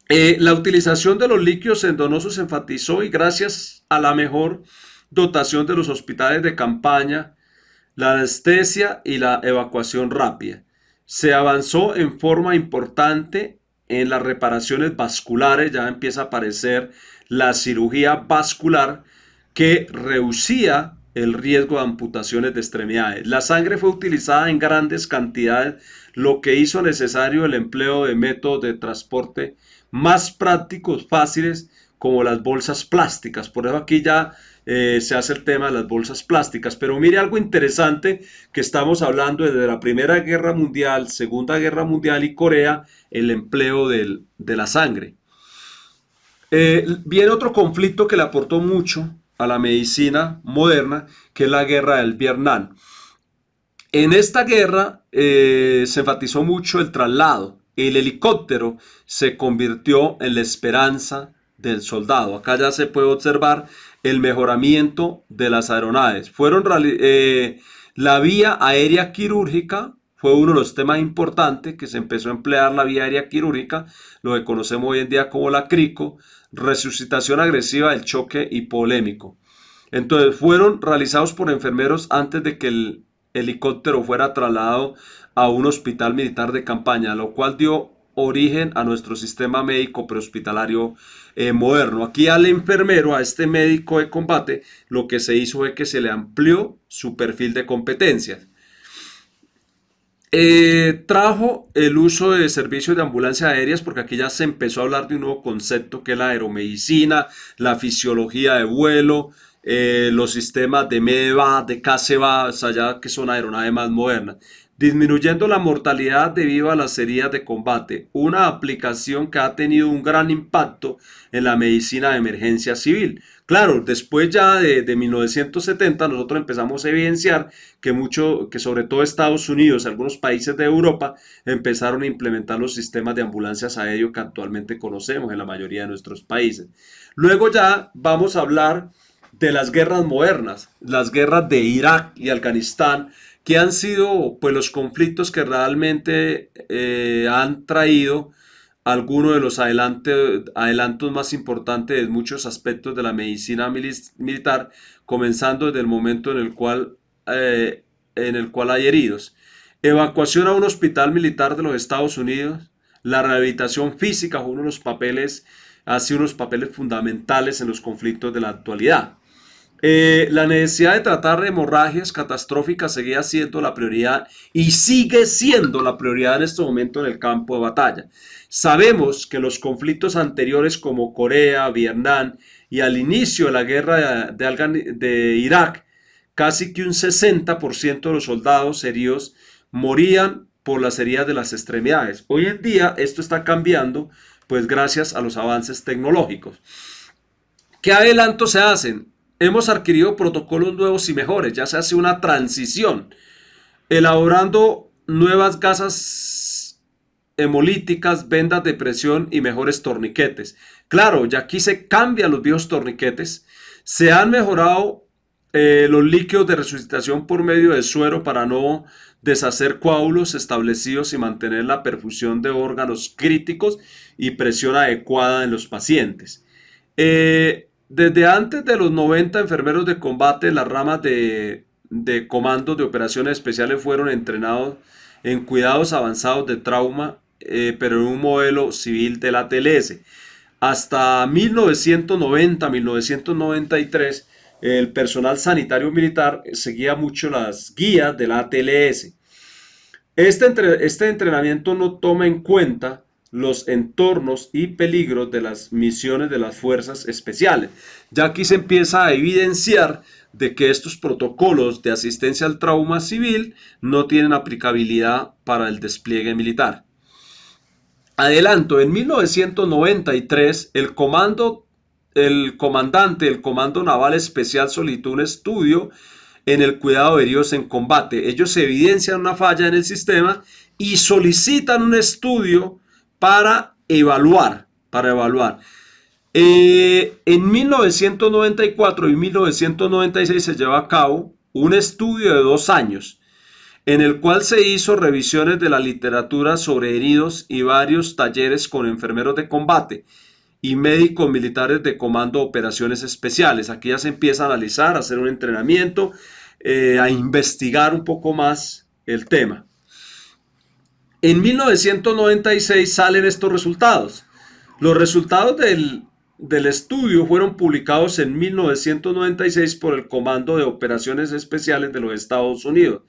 La utilización de los líquidos endonosos se enfatizó, y gracias a la mejor dotación de los hospitales de campaña, la anestesia y la evacuación rápida, se avanzó en forma importante en las reparaciones vasculares. Ya empieza a aparecer la cirugía vascular, que reducía el riesgo de amputaciones de extremidades. La sangre fue utilizada en grandes cantidades, lo que hizo necesario el empleo de métodos de transporte más prácticos, fáciles, como las bolsas plásticas. Por eso aquí ya se hace el tema de las bolsas plásticas. Pero mire algo interesante, que estamos hablando desde la Primera Guerra Mundial, Segunda Guerra Mundial y Corea, el empleo de la sangre. Viene otro conflicto que le aportó mucho a la medicina moderna, que es la guerra del Vietnam. En esta guerra se enfatizó mucho el traslado. El helicóptero se convirtió en la esperanza del soldado. Acá ya se puede observar el mejoramiento de las aeronaves. La vía aérea quirúrgica fue uno de los temas importantes, que se empezó a emplear la vía aérea quirúrgica, lo que conocemos hoy en día como la crico, resucitación agresiva del choque hipovolémico. Entonces fueron realizados por enfermeros antes de que el helicóptero fuera trasladado a un hospital militar de campaña, lo cual dio origen a nuestro sistema médico prehospitalario moderno. Aquí al enfermero, a este médico de combate, lo que se hizo fue que se le amplió su perfil de competencias. Trajo el uso de servicios de ambulancia aéreas, porque aquí ya se empezó a hablar de un nuevo concepto que es la aeromedicina, la fisiología de vuelo, los sistemas de MEDEVAC, de CASEVAC, o sea, ya que son aeronaves más modernas. Disminuyendo la mortalidad debido a las heridas de combate, una aplicación que ha tenido un gran impacto en la medicina de emergencia civil. Claro, después ya de 1970 nosotros empezamos a evidenciar que sobre todo Estados Unidos y algunos países de Europa empezaron a implementar los sistemas de ambulancias aéreas que actualmente conocemos en la mayoría de nuestros países. Luego ya vamos a hablar de las guerras modernas, las guerras de Irak y Afganistán, que han sido pues los conflictos que realmente han traído algunos de los adelantos más importantes de muchos aspectos de la medicina militar, comenzando desde el momento en el cual hay heridos. Evacuación a un hospital militar de los Estados Unidos, la rehabilitación física fue unos papeles fundamentales en los conflictos de la actualidad. La necesidad de tratar hemorragias catastróficas seguía siendo la prioridad y sigue siendo la prioridad en este momento en el campo de batalla. Sabemos que los conflictos anteriores como Corea, Vietnam y al inicio de la guerra de Irak, casi que un 60% de los soldados heridos morían por las heridas de las extremidades. Hoy en día esto está cambiando, pues gracias a los avances tecnológicos. ¿Qué adelantos se hacen? Hemos adquirido protocolos nuevos y mejores, ya se hace una transición, elaborando nuevas gasas hemolíticas, vendas de presión y mejores torniquetes. Claro, ya aquí se cambian los viejos torniquetes, se han mejorado los líquidos de resucitación por medio de suero para no deshacer coágulos establecidos y mantener la perfusión de órganos críticos y presión adecuada en los pacientes. Desde antes de los 90 enfermeros de combate, las ramas de comandos de operaciones especiales fueron entrenados en cuidados avanzados de trauma, pero en un modelo civil de la ATLS. Hasta 1990-1993, el personal sanitario militar seguía mucho las guías de la ATLS. Este entrenamiento no toma en cuenta los entornos y peligros de las misiones de las fuerzas especiales. Ya aquí se empieza a evidenciar de que estos protocolos de asistencia al trauma civil no tienen aplicabilidad para el despliegue militar. Adelanto, en 1993 el comandante del Comando Naval Especial solicitó un estudio en el cuidado de heridos en combate. Ellos evidencian una falla en el sistema y solicitan un estudio para evaluar. En 1994 y 1996 se llevó a cabo un estudio de 2 años, en el cual se hizo revisiones de la literatura sobre heridos y varios talleres con enfermeros de combate y médicos militares de comando de operaciones especiales. Aquí ya se empieza a analizar, a hacer un entrenamiento, a investigar un poco más el tema. En 1996 salen estos resultados. Los resultados del estudio fueron publicados en 1996 por el Comando de Operaciones Especiales de los Estados Unidos.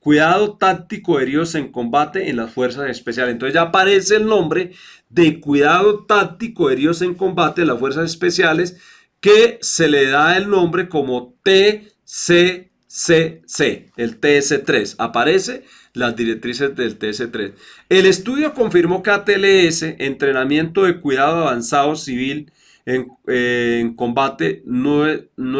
Cuidado táctico de heridos en combate en las fuerzas especiales. Entonces ya aparece el nombre de cuidado táctico de heridos en combate en las fuerzas especiales, que se le da el nombre como TCCC, el TS3. Aparece las directrices del TC3. El estudio confirmó que ATLS, entrenamiento de cuidado avanzado civil, en combate no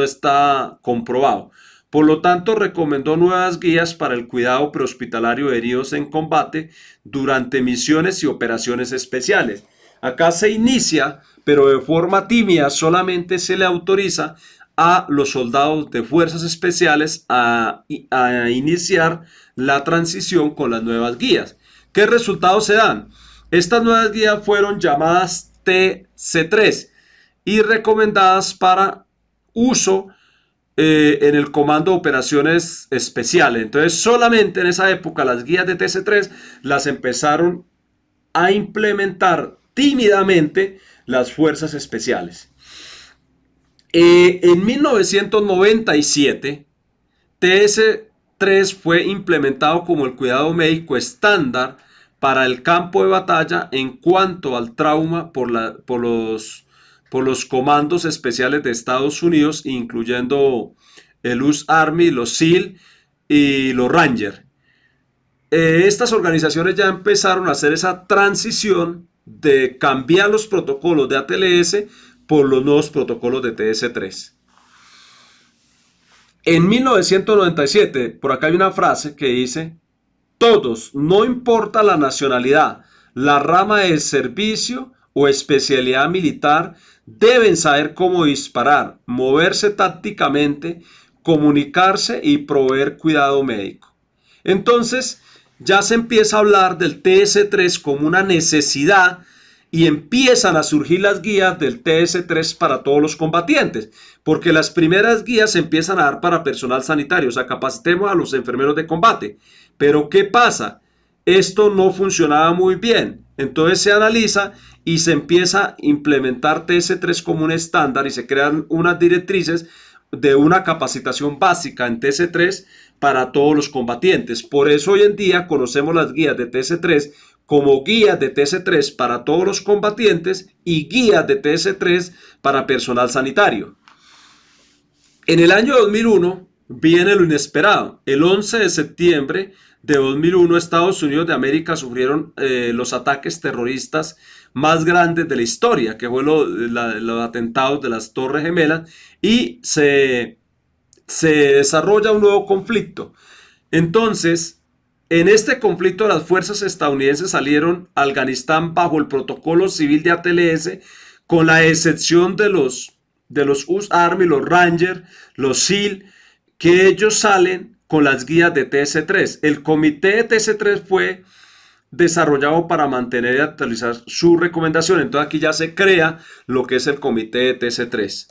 está comprobado. Por lo tanto, recomendó nuevas guías para el cuidado prehospitalario de heridos en combate durante misiones y operaciones especiales. Acá se inicia, pero de forma tímida, solamente se le autoriza a los soldados de fuerzas especiales a iniciar la transición con las nuevas guías. ¿Qué resultados se dan? Estas nuevas guías fueron llamadas TC3 y recomendadas para uso en el comando de operaciones especiales. Entonces, solamente en esa época las guías de TC3 las empezaron a implementar tímidamente las fuerzas especiales. En 1997, TS3 fue implementado como el cuidado médico estándar para el campo de batalla en cuanto al trauma por los comandos especiales de Estados Unidos, incluyendo el US Army, los SEAL y los Ranger. Estas organizaciones ya empezaron a hacer esa transición de cambiar los protocolos de ATLS por los nuevos protocolos de TS3. En 1997, por acá hay una frase que dice: todos, no importa la nacionalidad, la rama del servicio o especialidad militar, deben saber cómo disparar, moverse tácticamente, comunicarse y proveer cuidado médico. Entonces, ya se empieza a hablar del TS3 como una necesidad y empiezan a surgir las guías del TS3 para todos los combatientes, porque las primeras guías se empiezan a dar para personal sanitario, o sea, capacitemos a los enfermeros de combate. Pero ¿qué pasa? Esto no funcionaba muy bien. Entonces se analiza y se empieza a implementar TS3 como un estándar y se crean unas directrices de una capacitación básica en TC3 para todos los combatientes. Por eso hoy en día conocemos las guías de TC3 como guías de TC3 para todos los combatientes y guías de TS3 para personal sanitario. En el año 2001 viene lo inesperado. El 11 de septiembre de 2001, Estados Unidos de América sufrieron los ataques terroristas más grandes de la historia, que fue los atentados de las Torres Gemelas, y se desarrolla un nuevo conflicto. Entonces, en este conflicto las fuerzas estadounidenses salieron a Afganistán bajo el protocolo civil de ATLS, con la excepción de los US Army, los Rangers, los SEAL, que ellos salen con las guías de TS3. El comité de TS3 fue desarrollado para mantener y actualizar su recomendación. Entonces aquí ya se crea lo que es el comité de TS3.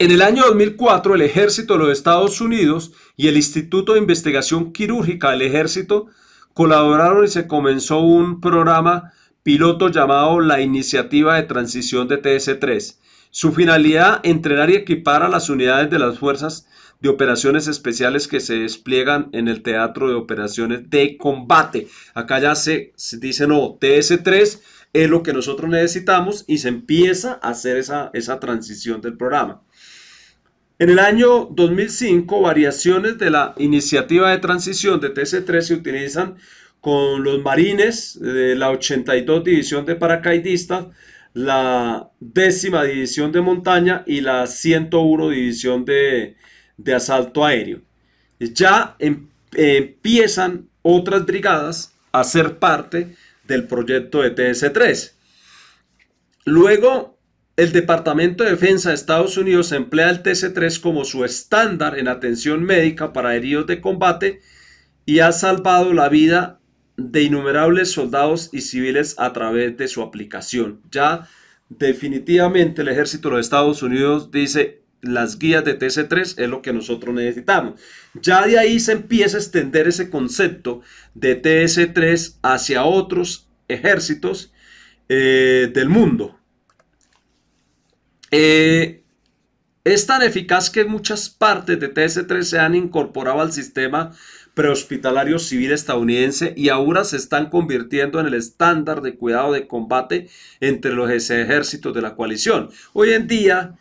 En el año 2004, el Ejército de los Estados Unidos y el Instituto de Investigación Quirúrgica del Ejército colaboraron y se comenzó un programa piloto llamado la Iniciativa de Transición de TS3. Su finalidad, entrenar y equipar a las unidades de las fuerzas de operaciones especiales que se despliegan en el teatro de operaciones de combate. Acá ya se dice, no, TS3 es lo que nosotros necesitamos, y se empieza a hacer esa transición del programa. En el año 2005, variaciones de la iniciativa de transición de TS3 se utilizan con los marines de la 82 División de Paracaidistas, la 10ª División de Montaña y la 101 División de Asalto Aéreo. Ya empiezan otras brigadas a ser parte del proyecto de TS3. Luego, el Departamento de Defensa de Estados Unidos emplea el TS3 como su estándar en atención médica para heridos de combate y ha salvado la vida de innumerables soldados y civiles a través de su aplicación. Ya definitivamente el Ejército de los Estados Unidos dice: las guías de TC3 es lo que nosotros necesitamos. Ya de ahí se empieza a extender ese concepto de TS3 hacia otros ejércitos del mundo. Es tan eficaz que muchas partes de TS3 se han incorporado al sistema prehospitalario civil estadounidense y ahora se están convirtiendo en el estándar de cuidado de combate entre los ejércitos de la coalición. Hoy en día,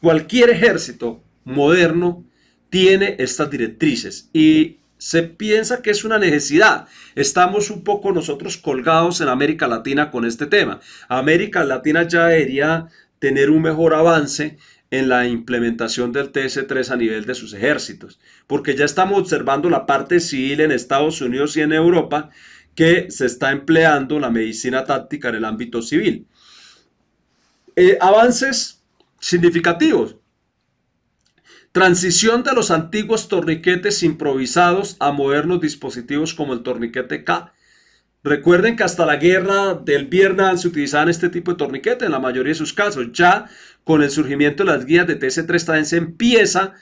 cualquier ejército moderno tiene estas directrices y Se piensa que es una necesidad. Estamos un poco nosotros colgados en América Latina con este tema. América Latina ya debería tener un mejor avance en la implementación del TC3 a nivel de sus ejércitos, porque ya estamos observando la parte civil en Estados Unidos y en Europa que se está empleando la medicina táctica en el ámbito civil. Avances significativos. Transición de los antiguos torniquetes improvisados a modernos dispositivos como el torniquete K. Recuerden que hasta la guerra del Vietnam se utilizaban este tipo de torniquete en la mayoría de sus casos. Ya con el surgimiento de las guías de TC3 también se empieza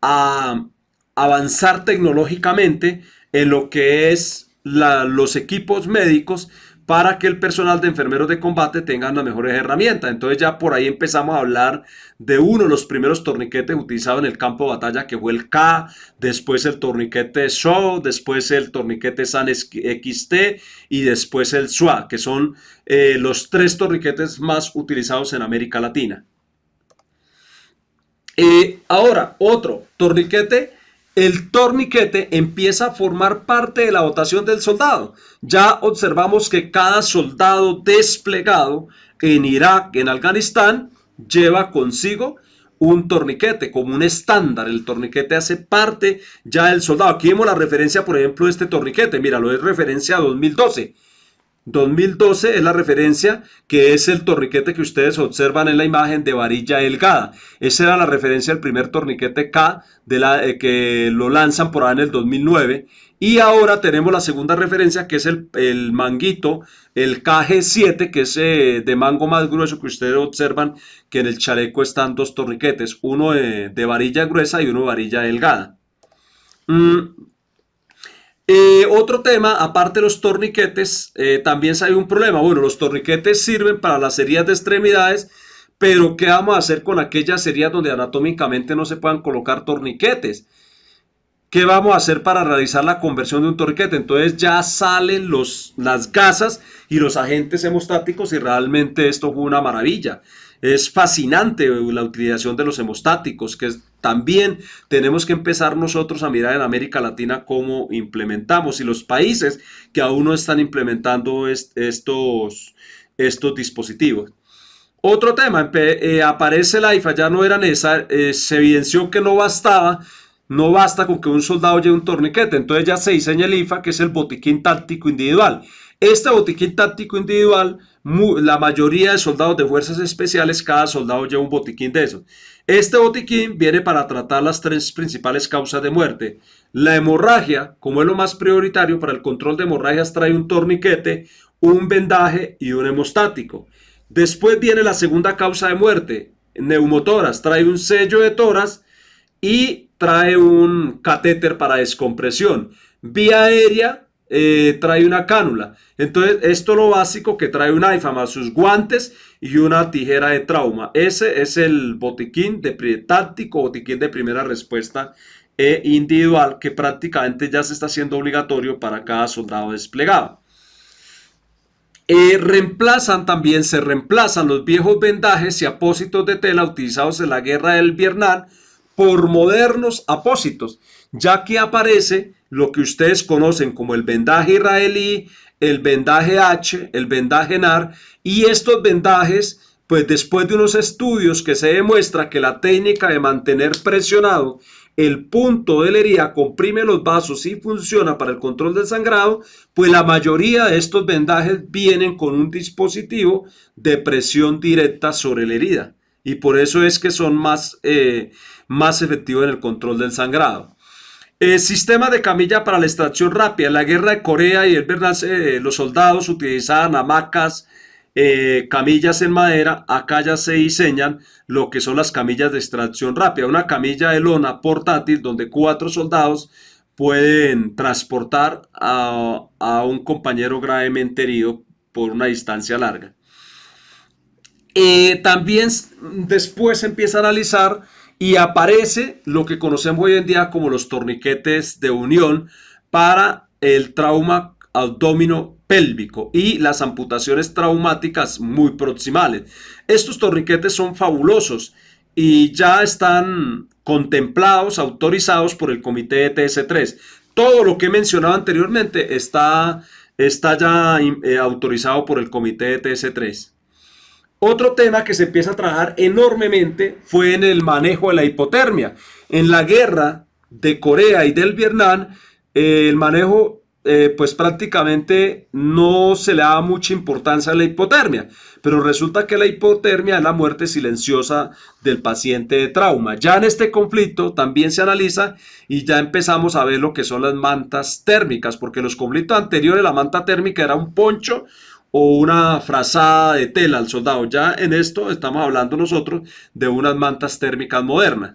a avanzar tecnológicamente en lo que es los equipos médicos para que el personal de enfermeros de combate tengan las mejores herramientas. Entonces ya por ahí empezamos a hablar de uno de los primeros torniquetes utilizados en el campo de batalla, que fue el K, después el torniquete Shaw, después el torniquete San XT y después el SWA, que son los tres torniquetes más utilizados en América Latina. Ahora, otro torniquete. El torniquete empieza a formar parte de la dotación del soldado. Ya observamos que cada soldado desplegado en Irak, en Afganistán, lleva consigo un torniquete como un estándar. El torniquete hace parte ya del soldado. Aquí vemos la referencia, por ejemplo, de este torniquete. Mira, lo es referencia a 2012. 2012 es la referencia, que es el torniquete que ustedes observan en la imagen de varilla delgada. Esa era la referencia del primer torniquete K que lo lanzan por ahí en el 2009. Y ahora tenemos la segunda referencia, que es el manguito, el KG7, que es de mango más grueso, que ustedes observan que en el chaleco están dos torniquetes, uno de varilla gruesa y uno de varilla delgada. Otro tema, aparte de los torniquetes, también hay un problema. Bueno, los torniquetes sirven para las heridas de extremidades, pero ¿qué vamos a hacer con aquellas heridas donde anatómicamente no se puedan colocar torniquetes? ¿Qué vamos a hacer para realizar la conversión de un torniquete? Entonces ya salen las gasas y los agentes hemostáticos, y realmente esto fue una maravilla. Es fascinante la utilización de los hemostáticos, que también tenemos que empezar nosotros a mirar en América Latina cómo implementamos, y los países que aún no están implementando estos dispositivos. Otro tema, aparece la IFA, ya no era necesaria, se evidenció que no basta con que un soldado lleve un torniquete, entonces ya se diseña el IFA, que es el botiquín táctico individual. Este botiquín táctico individual, la mayoría de soldados de fuerzas especiales, cada soldado lleva un botiquín de esos. Este botiquín viene para tratar las tres principales causas de muerte. La hemorragia, como es lo más prioritario para el control de hemorragias, trae un torniquete, un vendaje y un hemostático. Después viene la segunda causa de muerte, neumotoras, trae un sello de toras y trae un catéter para descompresión. Vía aérea, trae una cánula. Entonces esto es lo básico que trae un IFAK, más sus guantes y una tijera de trauma. Ese es el botiquín táctico, botiquín de primera respuesta individual, que prácticamente ya se está haciendo obligatorio para cada soldado desplegado. Se reemplazan los viejos vendajes y apósitos de tela utilizados en la guerra del Vietnam por modernos apósitos, ya que aparece lo que ustedes conocen como el vendaje israelí, el vendaje H, el vendaje NAR, y estos vendajes, pues después de unos estudios que se demuestra que la técnica de mantener presionado el punto de la herida comprime los vasos y funciona para el control del sangrado, pues la mayoría de estos vendajes vienen con un dispositivo de presión directa sobre la herida, y por eso es que son más efectivos en el control del sangrado. Sistema de camilla para la extracción rápida. En la guerra de Corea y el Vietnam, los soldados utilizaban hamacas, camillas en madera. Acá ya se diseñan lo que son las camillas de extracción rápida. Una camilla de lona portátil donde 4 soldados pueden transportar a un compañero gravemente herido por una distancia larga. También después se empieza a analizar y aparece lo que conocemos hoy en día como los torniquetes de unión para el trauma abdomino pélvico y las amputaciones traumáticas muy proximales. Estos torniquetes son fabulosos y ya están contemplados, autorizados por el comité de TS3. Todo lo que he mencionado anteriormente está ya autorizado por el comité de TC3. Otro tema que se empieza a trabajar enormemente fue en el manejo de la hipotermia. En la guerra de Corea y del Vietnam, el manejo pues prácticamente no se le daba mucha importancia a la hipotermia, pero resulta que la hipotermia es la muerte silenciosa del paciente de trauma. Ya en este conflicto también se analiza y ya empezamos a ver lo que son las mantas térmicas, porque en los conflictos anteriores la manta térmica era un poncho o una frazada de tela al soldado. Ya en esto estamos hablando nosotros de unas mantas térmicas modernas.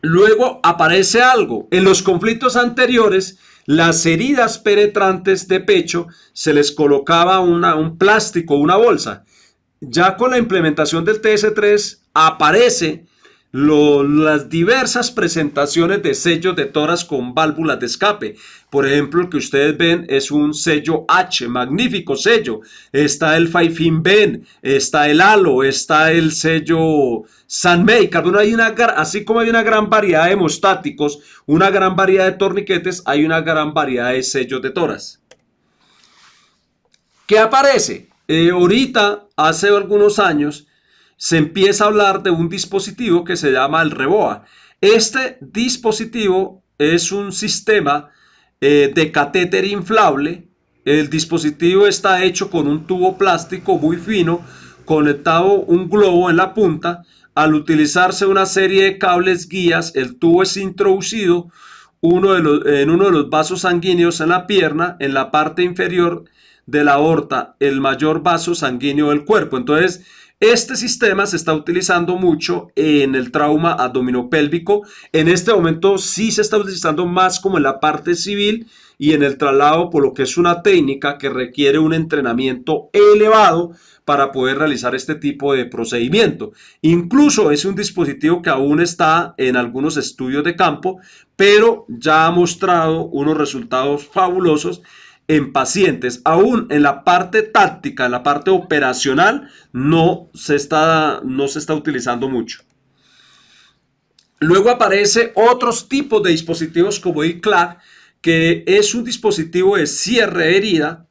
Luego aparece algo. En los conflictos anteriores, las heridas penetrantes de pecho se les colocaba un plástico, una bolsa. Ya con la implementación del TS3 aparece las diversas presentaciones de sellos de tórax con válvulas de escape. Por ejemplo, el que ustedes ven es un sello H, magnífico sello. Está el Faifin Ben, está el Halo, está el sello San May. Cada uno hay así como hay una gran variedad de hemostáticos, una gran variedad de torniquetes, hay una gran variedad de sellos de tórax. ¿Qué aparece? Ahorita, hace algunos años, se empieza a hablar de un dispositivo que se llama el REBOA. Este dispositivo es un sistema de catéter inflable. El dispositivo está hecho con un tubo plástico muy fino, conectado un globo en la punta. Al utilizarse una serie de cables guías, el tubo es introducido en uno de los vasos sanguíneos en la pierna, en la parte inferior de la aorta, el mayor vaso sanguíneo del cuerpo. Entonces, este sistema se está utilizando mucho en el trauma abdominopélvico. En este momento sí se está utilizando más como en la parte civil y en el traslado, por lo que es una técnica que requiere un entrenamiento elevado para poder realizar este tipo de procedimiento. Incluso es un dispositivo que aún está en algunos estudios de campo, pero ya ha mostrado unos resultados fabulosos en pacientes. Aún en la parte táctica, en la parte operacional, no se está utilizando mucho. Luego aparece otros tipos de dispositivos como ICLAC, que es un dispositivo de cierre de herida,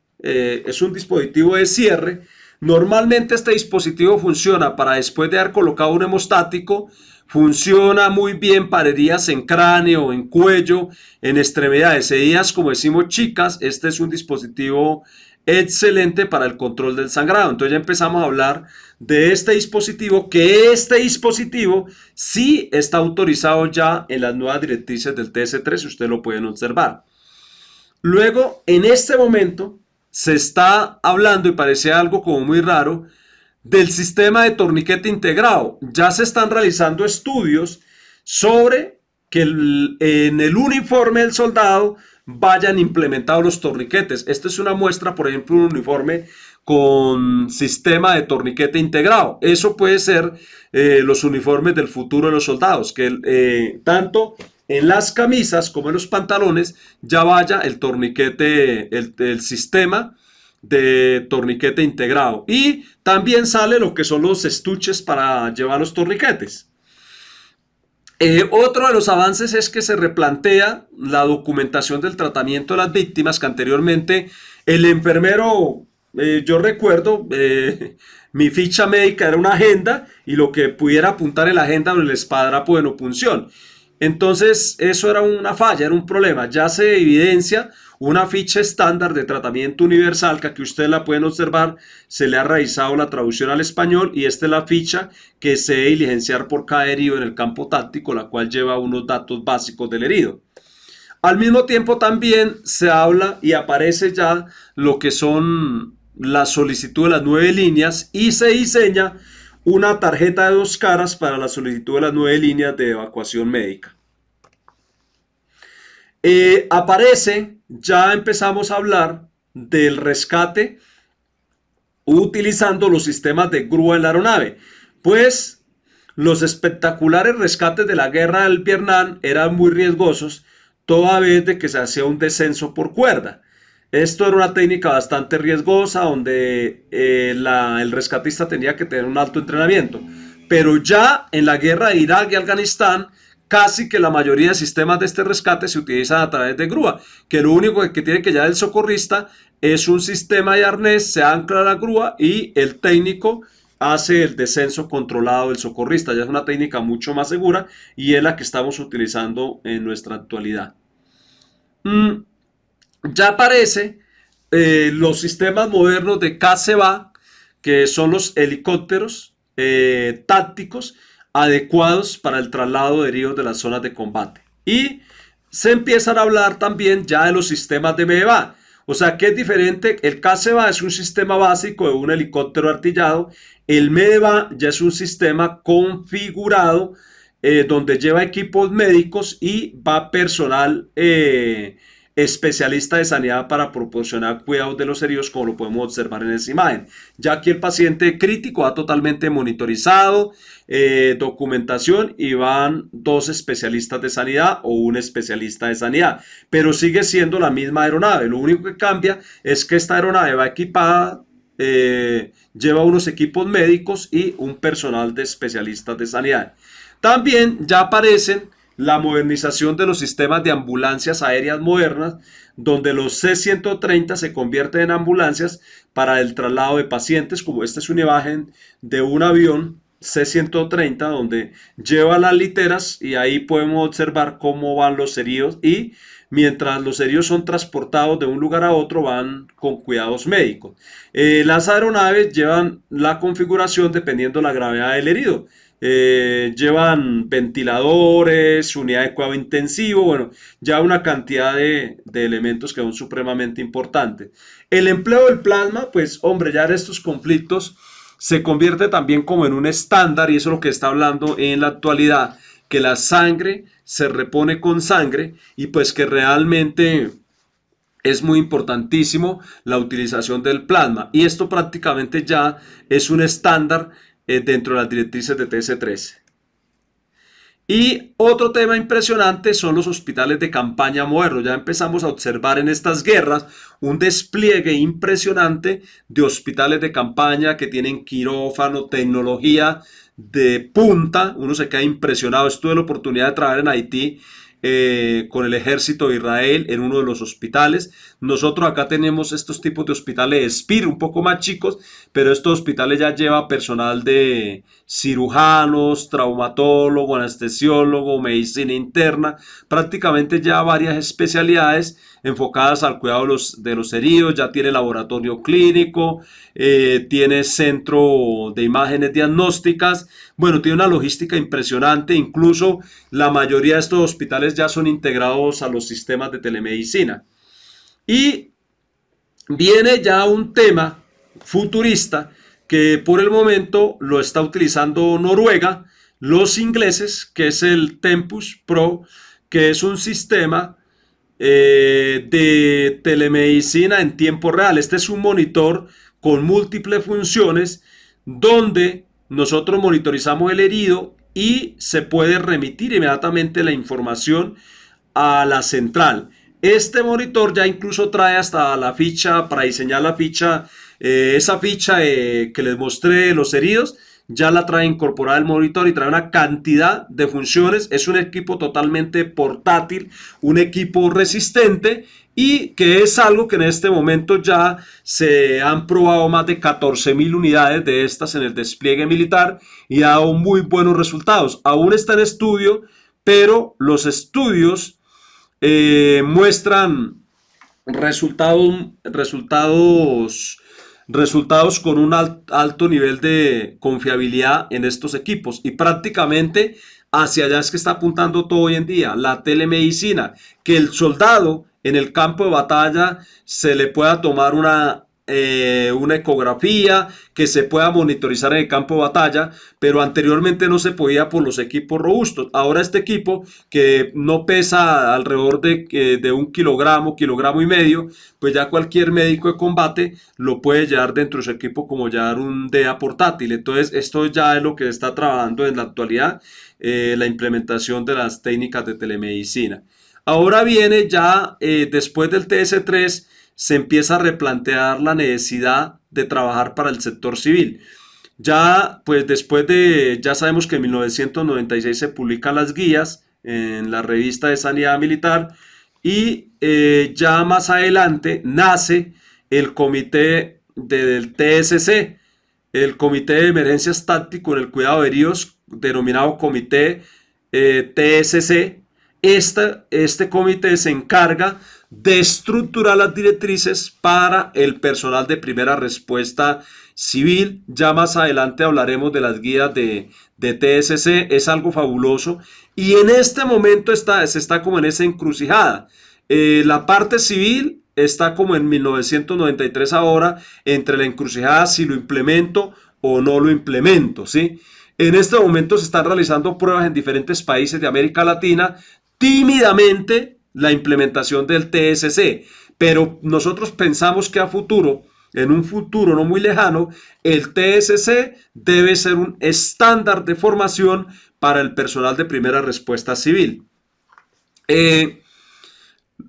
Normalmente este dispositivo funciona para después de haber colocado un hemostático. Funciona muy bien para heridas en cráneo, en cuello, en extremidades, heridas como decimos chicas. Este es un dispositivo excelente para el control del sangrado. Entonces ya empezamos a hablar de este dispositivo, que este dispositivo sí está autorizado ya en las nuevas directrices del TS3, ustedes lo pueden observar. Luego, en este momento, se está hablando, y parece algo como muy raro, del sistema de torniquete integrado. Ya se están realizando estudios sobre que en el uniforme del soldado vayan implementados los torniquetes. Esta es una muestra, por ejemplo, un uniforme con sistema de torniquete integrado. Eso puede ser los uniformes del futuro de los soldados, que tanto en las camisas como en los pantalones ya vaya el torniquete, el sistema de torniquete integrado, y también sale lo que son los estuches para llevar los torniquetes. Otro de los avances es que se replantea la documentación del tratamiento de las víctimas, que anteriormente el enfermero, yo recuerdo, mi ficha médica era una agenda y lo que pudiera apuntar en la agenda era el espadrapo de enopunción. Entonces eso era una falla, era un problema. Ya se evidencia una ficha estándar de tratamiento universal, que aquí ustedes la pueden observar, se le ha realizado la traducción al español, y esta es la ficha que se debe diligenciar por cada herido en el campo táctico, la cual lleva unos datos básicos del herido. Al mismo tiempo también se habla y aparece ya lo que son la solicitud de las 9 líneas, y se diseña una tarjeta de 2 caras para la solicitud de las 9 líneas de evacuación médica. Aparece, ya empezamos a hablar del rescate utilizando los sistemas de grúa en la aeronave. Pues los espectaculares rescates de la guerra del Vietnam eran muy riesgosos, toda vez de que se hacía un descenso por cuerda. Esto era una técnica bastante riesgosa, donde el rescatista tenía que tener un alto entrenamiento. Pero ya en la guerra de Irak y Afganistán, Casi que la mayoría de sistemas de este rescate se utilizan a través de grúa, que lo único que tiene que ya el socorrista es un sistema de arnés, se ancla a la grúa y el técnico hace el descenso controlado del socorrista. Ya es una técnica mucho más segura y es la que estamos utilizando en nuestra actualidad. Ya aparece los sistemas modernos de CASEVAC, que son los helicópteros tácticos, adecuados para el traslado de heridos de las zonas de combate. Y se empiezan a hablar también ya de los sistemas de MEDEVAC. O sea, que es diferente. El CASEVAC es un sistema básico de un helicóptero artillado. El MEDEVAC ya es un sistema configurado donde lleva equipos médicos y va personal especialista de sanidad para proporcionar cuidados de los heridos, como lo podemos observar en esa imagen. Ya aquí el paciente crítico va totalmente monitorizado, documentación, y van dos especialistas de sanidad o un especialista de sanidad, pero sigue siendo la misma aeronave. Lo único que cambia es que esta aeronave va equipada, lleva unos equipos médicos y un personal de especialistas de sanidad. También ya aparecen la modernización de los sistemas de ambulancias aéreas modernas, donde los C-130 se convierten en ambulancias para el traslado de pacientes, como esta es una imagen de un avión C-130 donde lleva las literas, y ahí podemos observar cómo van los heridos, y mientras los heridos son transportados de un lugar a otro van con cuidados médicos. Las aeronaves llevan la configuración dependiendo de la gravedad del herido. Llevan ventiladores, unidad de cuidado intensivo, bueno, ya una cantidad de elementos que son supremamente importantes. El empleo del plasma, pues hombre, ya en estos conflictos se convierte también como en un estándar, y eso es lo que está hablando en la actualidad, que la sangre se repone con sangre, y pues que realmente es muy importantísimo la utilización del plasma, y esto prácticamente ya es un estándar dentro de las directrices de TC3. Y otro tema impresionante son los hospitales de campaña modernos. Ya empezamos a observar en estas guerras un despliegue impresionante de hospitales de campaña que tienen quirófano, tecnología de punta. Uno se queda impresionado. Tuve la oportunidad de trabajar en Haití con el ejército de Israel en uno de los hospitales. Nosotros acá tenemos estos tipos de hospitales SPIR, un poco más chicos, pero estos hospitales ya lleva personal de cirujanos, traumatólogo, anestesiólogo, medicina interna, prácticamente ya varias especialidades enfocadas al cuidado de los heridos. Ya tiene laboratorio clínico, tiene centro de imágenes diagnósticas, bueno, tiene una logística impresionante. Incluso la mayoría de estos hospitales ya son integrados a los sistemas de telemedicina. Y viene ya un tema futurista que por el momento lo está utilizando Noruega, los ingleses, que es el Tempus Pro, que es un sistema de telemedicina en tiempo real. Este es un monitor con múltiples funciones donde nosotros monitorizamos el herido y se puede remitir inmediatamente la información a la central. Este monitor ya incluso trae hasta la ficha para diseñar la ficha, esa ficha que les mostré, los heridos, ya la trae incorporada el monitor y trae una cantidad de funciones. Es un equipo totalmente portátil, un equipo resistente, y que es algo que en este momento ya se han probado más de 14.000 unidades de estas en el despliegue militar y ha dado muy buenos resultados. Aún está en estudio, pero los estudios muestran resultados con un alto nivel de confiabilidad en estos equipos, y prácticamente hacia allá es que está apuntando todo hoy en día, la telemedicina, que el soldado en el campo de batalla se le pueda tomar una ecografía, que se pueda monitorizar en el campo de batalla, pero anteriormente no se podía por los equipos robustos. Ahora este equipo, que no pesa alrededor de 1 kilogramo, 1,5 kilogramos, pues ya cualquier médico de combate lo puede llevar dentro de su equipo, como llevar un DEA portátil. Entonces esto ya es lo que está trabajando en la actualidad, la implementación de las técnicas de telemedicina. Ahora viene ya, después del TS3, se empieza a replantear la necesidad de trabajar para el sector civil. Ya sabemos que en 1996 se publican las guías en la revista de Sanidad Militar, y ya más adelante nace el comité del TSC, el Comité de Emergencias Táctico en el Cuidado de Heridos, denominado Comité TSC. Este comité se encarga de estructurar las directrices para el personal de primera respuesta civil. Ya más adelante hablaremos de las guías de TSC, es algo fabuloso. Y en este momento se está como en esa encrucijada. La parte civil está como en 1993 ahora, entre la encrucijada si lo implemento o no lo implemento, ¿sí? En este momento se están realizando pruebas en diferentes países de América Latina, tímidamente la implementación del TSC, pero nosotros pensamos que a futuro, en un futuro no muy lejano, el TSC debe ser un estándar de formación para el personal de primera respuesta civil.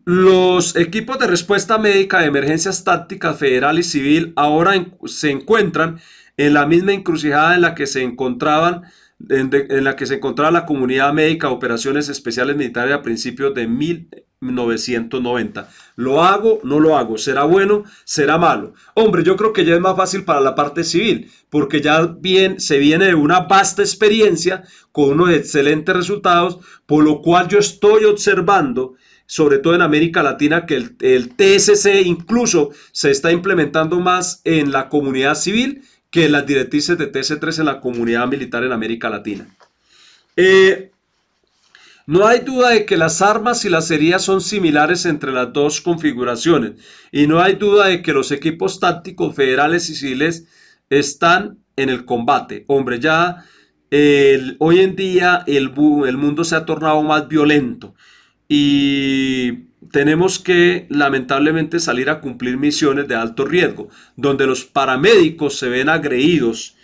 Los equipos de respuesta médica de emergencias tácticas federal y civil ahora se encuentran en la misma encrucijada en la que se encontraban en la que se encontraba la comunidad médica de operaciones especiales militares a principios de 1990. ¿Lo hago? ¿No lo hago? ¿Será bueno? ¿Será malo? Hombre, yo creo que ya es más fácil para la parte civil, porque ya se viene de una vasta experiencia con unos excelentes resultados, por lo cual yo estoy observando, sobre todo en América Latina, que el TSC incluso se está implementando más en la comunidad civil que las directrices de TC3 en la comunidad militar en América Latina. No hay duda de que las armas y las heridas son similares entre las dos configuraciones, y no hay duda de que los equipos tácticos federales y civiles están en el combate. Hombre, ya hoy en día el mundo se ha tornado más violento, y tenemos que lamentablemente salir a cumplir misiones de alto riesgo, donde los paramédicos se ven agredidos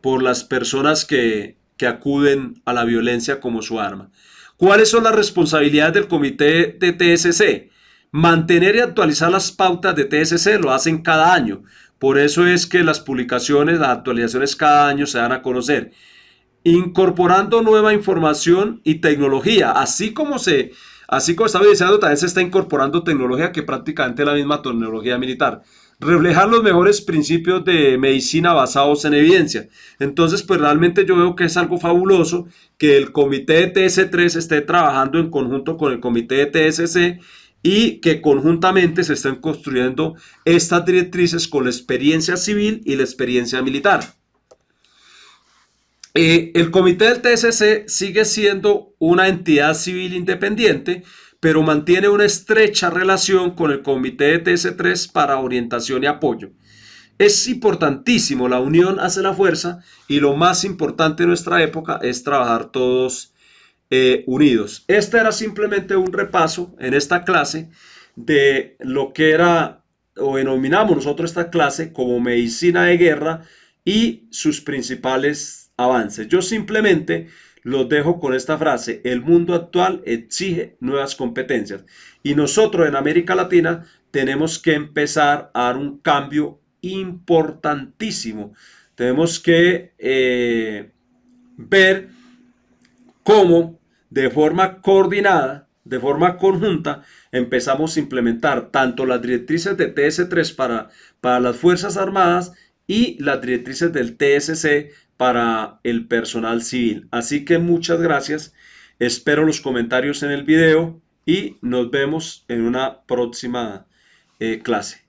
por las personas que acuden a la violencia como su arma. ¿Cuáles son las responsabilidades del comité de TSC? Mantener y actualizar las pautas de TSC, lo hacen cada año. Por eso es que las publicaciones, las actualizaciones cada año se dan a conocer. Incorporando nueva información y tecnología, así como estaba diciendo, también se está incorporando tecnología que prácticamente es la misma tecnología militar. Reflejar los mejores principios de medicina basados en evidencia. Entonces, pues realmente yo veo que es algo fabuloso que el comité de TC3 esté trabajando en conjunto con el comité de TSC y que conjuntamente se estén construyendo estas directrices con la experiencia civil y la experiencia militar. El comité del TSC sigue siendo una entidad civil independiente, pero mantiene una estrecha relación con el comité de TC3 para orientación y apoyo. Es importantísimo, la unión hace la fuerza, y lo más importante en nuestra época es trabajar todos unidos. Este era simplemente un repaso en esta clase de lo que era, o denominamos nosotros esta clase como medicina de guerra y sus principales avances. Yo simplemente los dejo con esta frase: el mundo actual exige nuevas competencias, y nosotros en América Latina tenemos que empezar a dar un cambio importantísimo. Tenemos que ver cómo de forma coordinada, de forma conjunta, empezamos a implementar tanto las directrices de TS3 para las Fuerzas Armadas y las directrices del TSC para el personal civil. Así que muchas gracias, espero los comentarios en el video y nos vemos en una próxima clase.